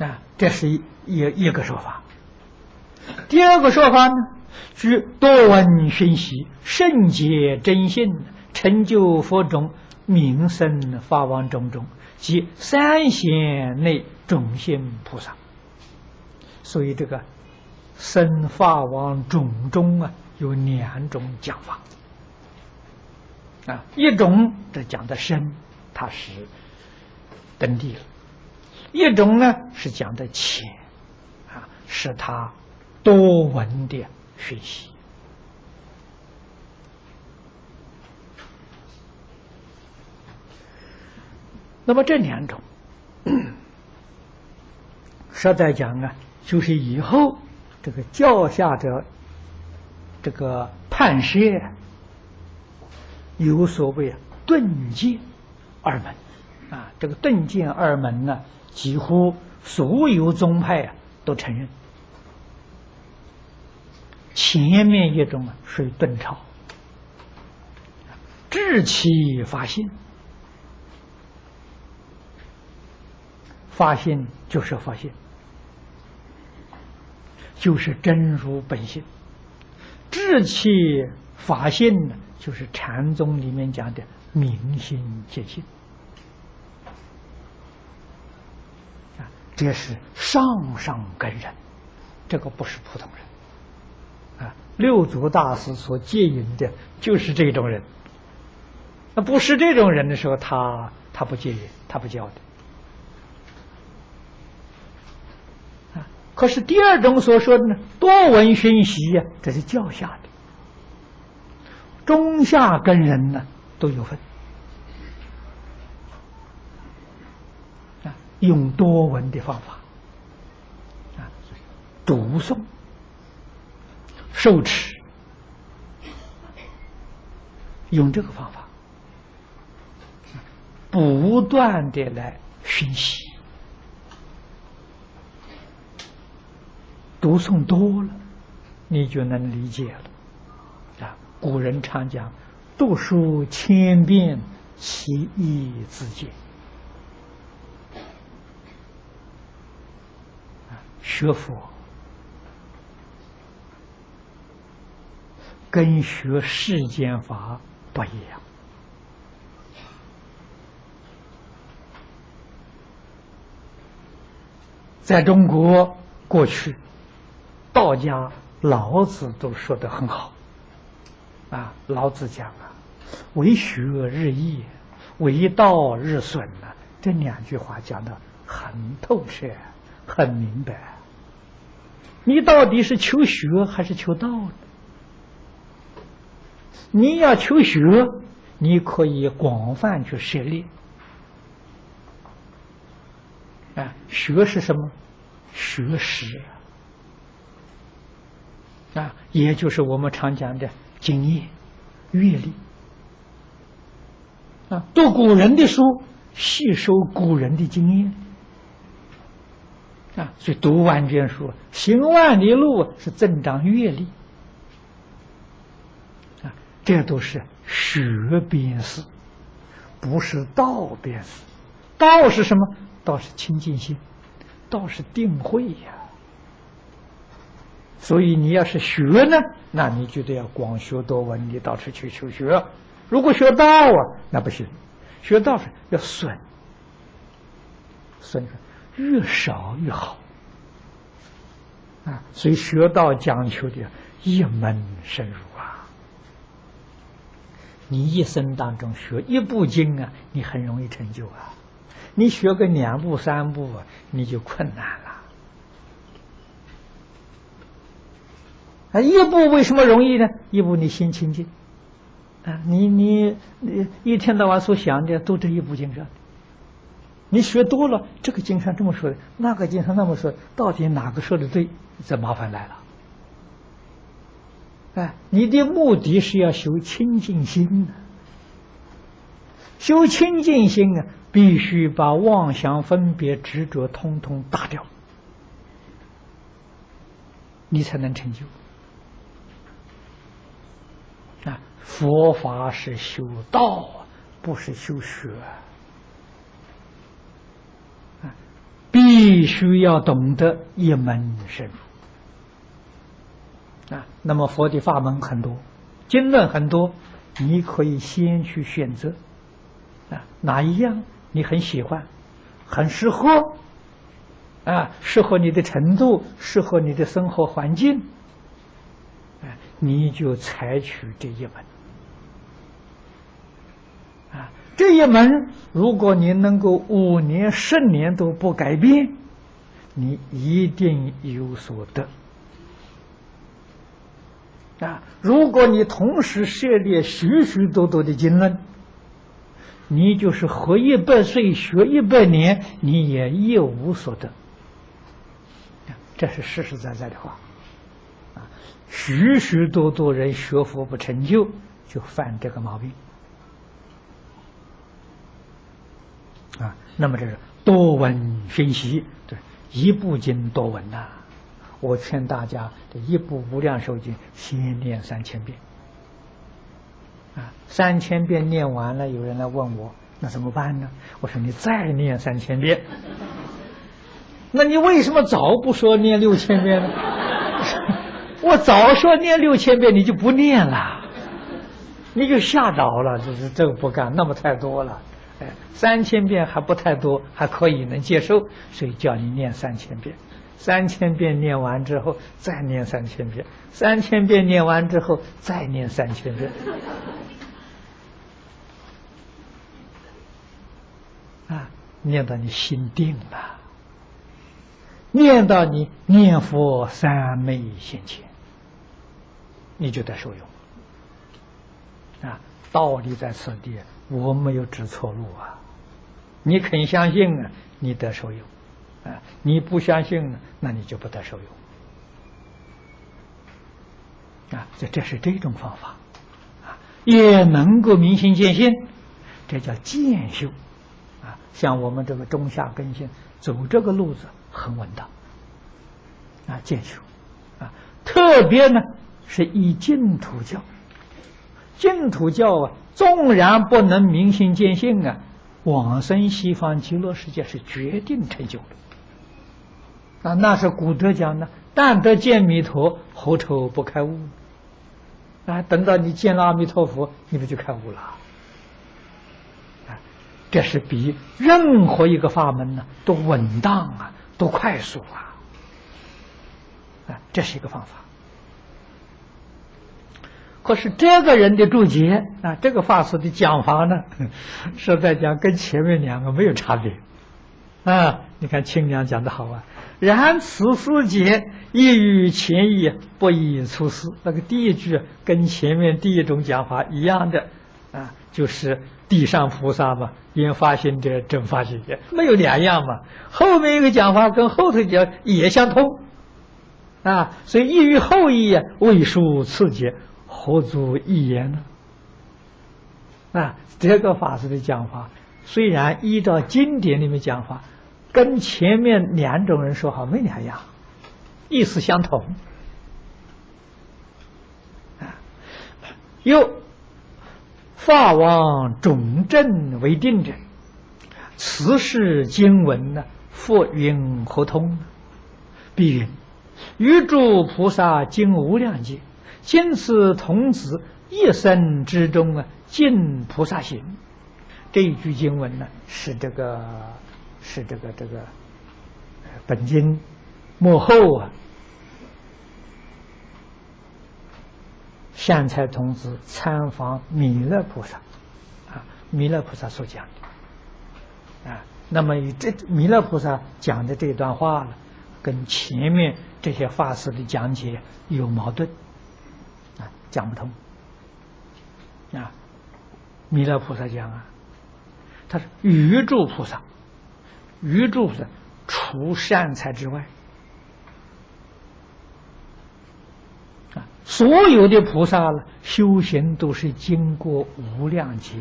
啊，这是一个说法。第二个说法呢？据多闻熏习，甚解真信，成就佛种，名生法王种中，即三贤内种性菩萨。所以这个生法王种中啊，有两种讲法啊，一种这讲的生，它是登地了；一种呢是讲的浅啊，是他多闻的学习。那么这两种，实在讲啊，就是以后这个教下的这个判释有所谓顿渐二门啊，这个顿渐二门呢，几乎所有宗派啊都承认。前面一种啊，属于顿超，智其发心，发心就是发心，就是真如本性。智其发心呢，就是禅宗里面讲的明心见性啊，这是上上根人，这个不是普通人。啊，六祖大师所戒引的就是这种人。那不是这种人的时候，他不戒引，他不教的。啊，可是第二种所说的呢，多闻熏习呀，这是教下的，中下根人呢都有份。啊，用多闻的方法，啊，读诵。受持，用这个方法不断的来熏习，读诵多了你就能理解了啊！古人常讲读书千遍其义自见，学佛跟学世间法不一样，在中国过去，道家老子都说得很好，啊，老子讲啊，为学日益，为道日损啊，这两句话讲得很透彻，很明白。你到底是求学还是求道呢？你要求学，你可以广泛去涉猎。啊，学是什么？学识啊，也就是我们常讲的经验、阅历啊，读古人的书，吸收古人的经验啊，所以读万卷书，行万里路，是增长阅历。这都是学边思，不是道边思。道是什么？道是清净心，道是定慧呀，所以你要是学呢，那你就得要广学多闻，你到处去求学。如果学道啊，那不行，学道是要损，损越少越好啊。所以学道讲求的一门深入啊。你一生当中学一部经啊，你很容易成就啊。你学个2部3部啊，你就困难了。 啊，一部为什么容易呢？一部你心清净，啊，你一天到晚所想的都这一部经上，你学多了，这个经上这么说的，那个经上那么说，到底哪个说的对？这麻烦来了。哎，你的目的是要修清净心啊，修清净心啊，必须把妄想、分别、执着通通打掉，你才能成就。 啊，佛法是修道，不是修学。啊，必须要懂得一门深入。啊，那么佛的法门很多，经论很多，你可以先去选择，啊，哪一样你很喜欢，很适合，啊，适合你的程度，适合你的生活环境。 你就采取这一门啊，这一门，如果你能够5年、10年都不改变，你一定有所得啊。如果你同时涉猎许许多多的经论，你就是活100岁、学100年，你也一无所得。这是实实在在的话。 许许多多人学佛不成就，就犯这个毛病啊。那么这是多闻熏习，对，一部经多闻呐。我劝大家，这一部《无量寿经》先念3000遍啊。3000遍念完了，有人来问我，那怎么办呢？我说你再念3000遍。那你为什么早不说念6000遍呢？我早说念6000遍，你就不念了，你就吓倒了。这个不干，那么太多了。哎，3000遍还不太多，还可以能接受，所以叫你念3000遍。3000遍念完之后，再念3000遍；3000遍念完之后，再念3000遍。啊，念到你心定了，念到你念佛三昧现前。 你就得受用啊！道理在此地，我没有指错路啊！你肯相信啊，你得受用；啊，你不相信呢，那你就不得受用啊！这是这种方法啊，也能够明心见性，这叫见修啊！像我们这个中下根性走这个路子很稳当啊，见修啊，特别呢。 是以净土教，净土教啊，纵然不能明心见性啊，往生西方极乐世界是决定成就的。啊，那是古德讲的“但得见弥陀，何愁不开悟”。啊，等到你见了阿弥陀佛，你不就开悟了？啊，这是比任何一个法门呢、都稳当啊，都快速啊。啊，这是一个方法。 可是这个人的注解啊，这个法师的讲法呢，实在讲跟前面2个没有差别啊。你看清凉讲的好啊，然此疏解亦与前意不以出世。那个第一句跟前面第一种讲法一样的啊，就是地上菩萨嘛，因发心者正发心也，没有2样嘛。后面一个讲法跟后头讲也相通啊，所以亦与后意啊，未疏次解。 何足一言呢？啊，这个法师的讲法，虽然依照经典里面讲法，跟前面2种人说好没2样，意思相同。啊，又法王种正为定者，此是经文呢，佛云何通？必云，与诸菩萨经无量劫，今此童子一生之中啊，尽菩萨行。这一句经文呢，是本经末后啊，善财童子参访弥勒菩萨啊，弥勒菩萨所讲的啊。那么以这弥勒菩萨讲的这段话呢，跟前面这些法师的讲解有矛盾啊，讲不通啊。弥勒菩萨讲啊，他是于诸菩萨，于诸菩萨除善财之外啊，所有的菩萨呢，修行都是经过无量劫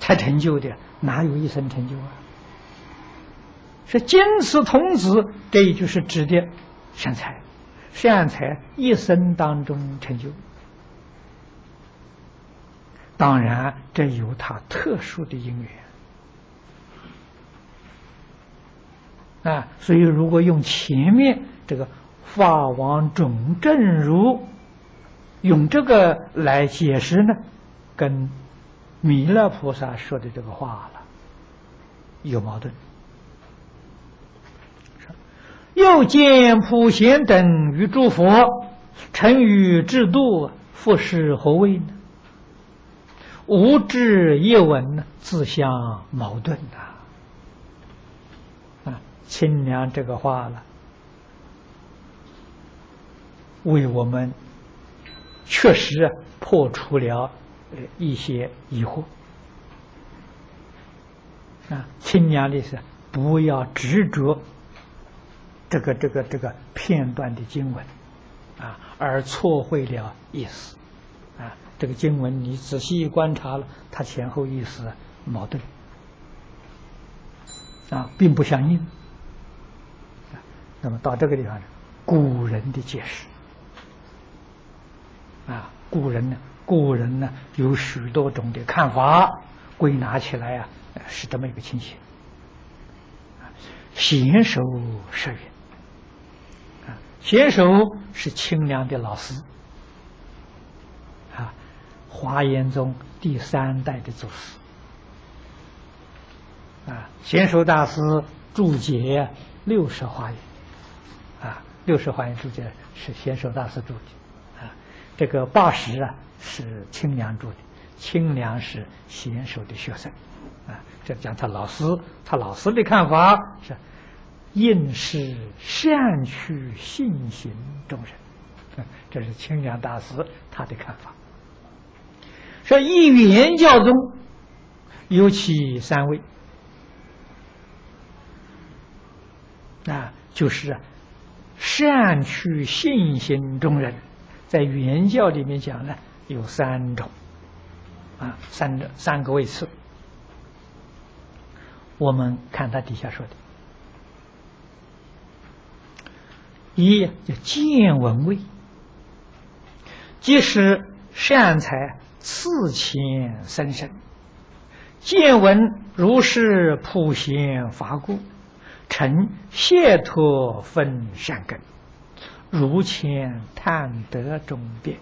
才成就的，哪有一生成就啊？是今此童子，这一句是指的善财，善财一生当中成就。当然，这有他特殊的因缘啊。所以，如果用前面这个法王种正如用这个来解释呢，跟弥勒菩萨说的这个话了有矛盾。又见普贤等于诸佛，成于智度，复是何谓呢？无知一闻，自相矛盾呐！啊，清凉这个话了，为我们确实破除了一些疑惑啊。清凉的是不要执着这个片段的经文啊，而错会了意思啊。这个经文你仔细观察了，它前后意思矛盾啊，并不相应啊。那么到这个地方，古人的解释啊，古人呢有许多种的看法，归纳起来啊，是这么一个情形。贤首摄云。贤首是清凉的老师啊，华严宗第三代的祖师啊。贤首大师注解60华严啊，60华严注解是贤首大师注的啊。这个80啊是清凉注的，清凉是贤首的学生啊。这讲他老师的看法是。应是善趣信行众生，这是清凉大师他的看法。说一元教中有其三位啊，就是善趣信行中人，在原教里面讲呢，有三种啊，三个位次。我们看他底下说的。一叫见闻位，即是善财次前生身，见闻如是普贤法故，成解脱分善根，如前探得中变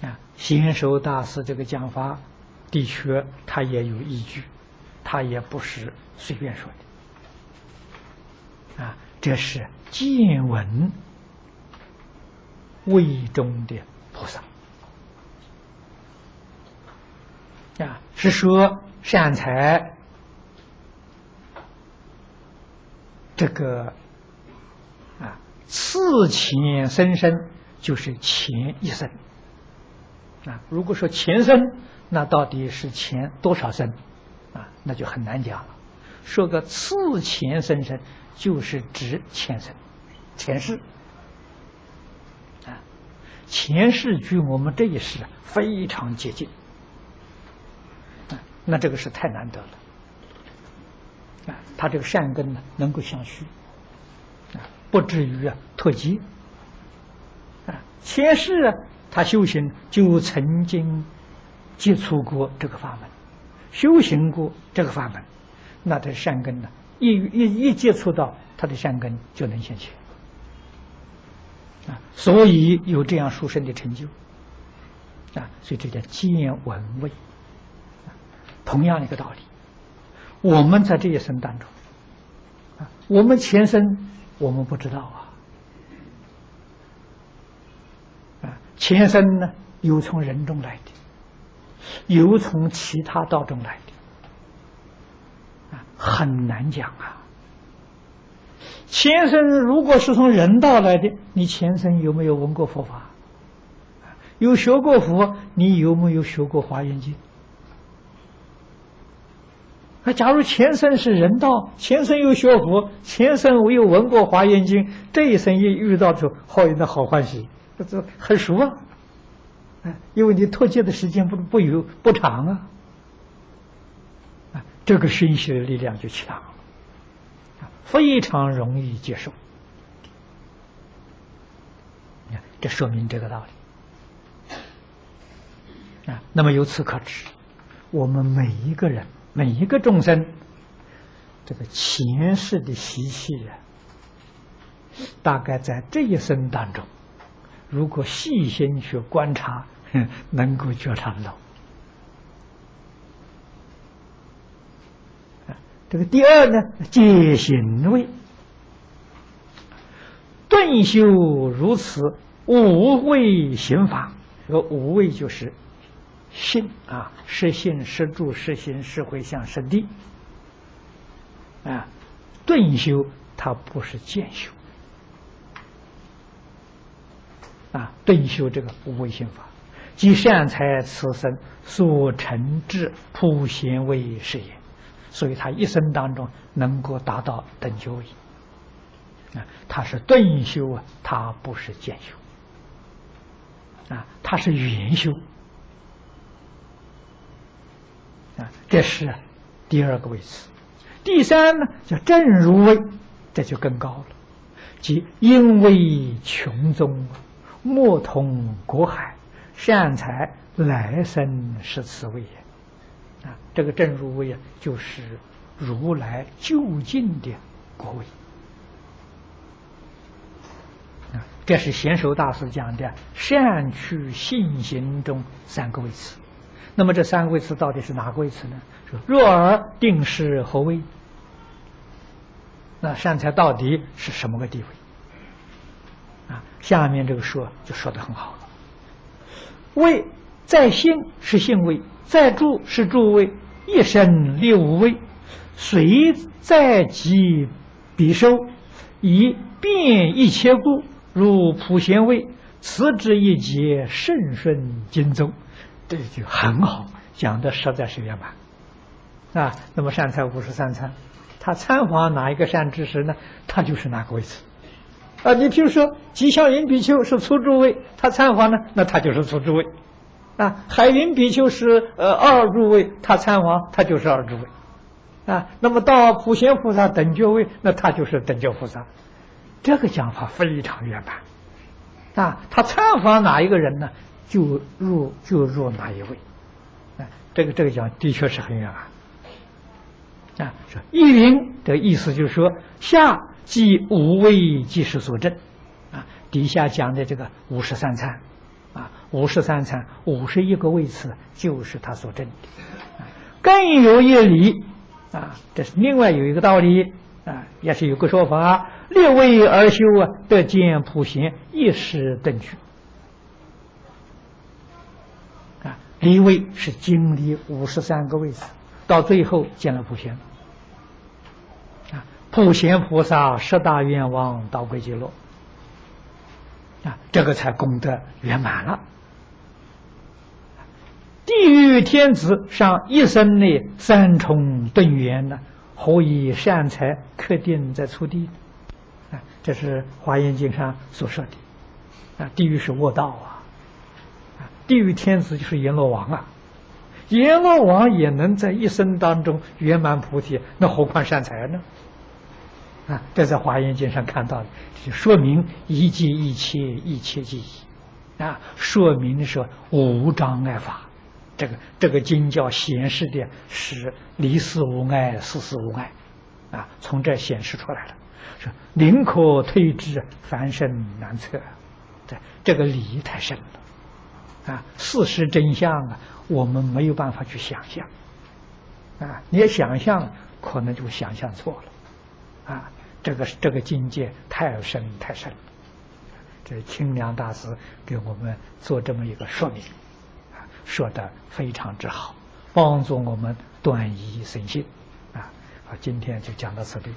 啊。贤首大师这个讲法，的确他也有依据，他也不是随便说的。啊，这是见闻位中的菩萨啊，是说善财这个啊，次前生身就是前一生啊。如果说前生，那到底是前多少生啊？那就很难讲了。说个次前生身。就是指前生、前世啊，前世距我们这一世非常接近啊，那这个是太难得了啊。他这个善根呢，能够相续啊，不至于啊脱节啊。前世啊，他修行就曾经接触过这个法门，修行过这个法门，那它的善根呢，一接触到它的善根就能现前啊，所以有这样殊胜的成就啊，所以这叫见闻味。同样一个道理，我们在这一生当中啊，我们前生我们不知道啊，前生呢有从人中来的，有从其他道中来的啊，很难讲啊。前生如果是从人道来的，你前生有没有闻过佛法？有学过佛，你有没有学过华严经？那假如前生是人道，前生又学佛，前生我又闻过华严经，这一生一遇到就好，那好欢喜，这很熟啊。因为你脱节的时间不长啊，这个熏习的力量就强了，非常容易接受，这说明这个道理啊。那么由此可知，我们每一个人、每一个众生，这个前世的习气啊，大概在这一生当中，如果细心去观察，能够觉察到。这个第二呢，戒行位，顿修如此五位行法。这个五位就是信啊，实信、实住、实行、实回向、实地啊。顿修它不是渐修啊，顿修这个五位行法，即善财此生所成智普贤为是也。所以他一生当中能够达到等觉位啊，他是顿修啊，他不是渐修啊，他是圆修啊，这是第二个位次。第三呢叫正如位，这就更高了，即因为穷宗莫同国海，善财来生是此位也。啊，这个正如位啊，就是如来究竟的果位啊，这是贤首大师讲的善趣信行中三个位次。那么这三个位次到底是哪个位次呢？是若尔定是何位？那善财到底是什么个地位啊？下面这个说就说得很好了，位在信是信位，在住是住位，一生六位，随在即彼收，以遍一切故，如普贤位，此之一节甚顺经宗。这就很好，讲的实在是圆满啊。那么善财53参，他参访哪一个善知识呢？他就是哪个位置啊？你譬如说吉祥云比丘是初住位，他参访呢，那他就是初住位。啊，海云比丘是二住位，他参访他就是二住位，啊，那么到普贤菩萨等觉位，那他就是等觉菩萨。这个讲法非常圆满，啊，他参访哪一个人呢，就入哪一位，啊，这个讲的确是很圆满，啊，说一云的意思就是说下即五位即是所证，啊，底下讲的这个53参。啊，53参51个位次就是他所证的，啊，更有一理啊，这是另外有一个道理啊，也是有个说法，列位而修啊，得见普贤一时等觉啊，离位是经历53个位次，到最后见了普贤啊，普贤菩萨十大愿望导归极乐。啊，这个才功德圆满了。地狱天子上一生内三重顿圆呢，何以善财克定在初地？啊，这是华严经上所说的。啊，地狱是卧道啊，地狱天子就是阎罗王啊，阎罗王也能在一生当中圆满菩提，那何况善财呢？啊，这在华严经上看到的，就说明一即一切，一切即一啊，说明是无障碍法这个经教显示的是离世无碍，世事无碍，啊，从这显示出来了。是宁可推之，凡生难测。对，这个理太深了，啊，事实真相啊，我们没有办法去想象，啊，你也想象可能就想象错了，啊，这个境界太深太深了。这清凉大师给我们做这么一个说明。说得非常之好，帮助我们断疑生信啊！好，今天就讲到此地。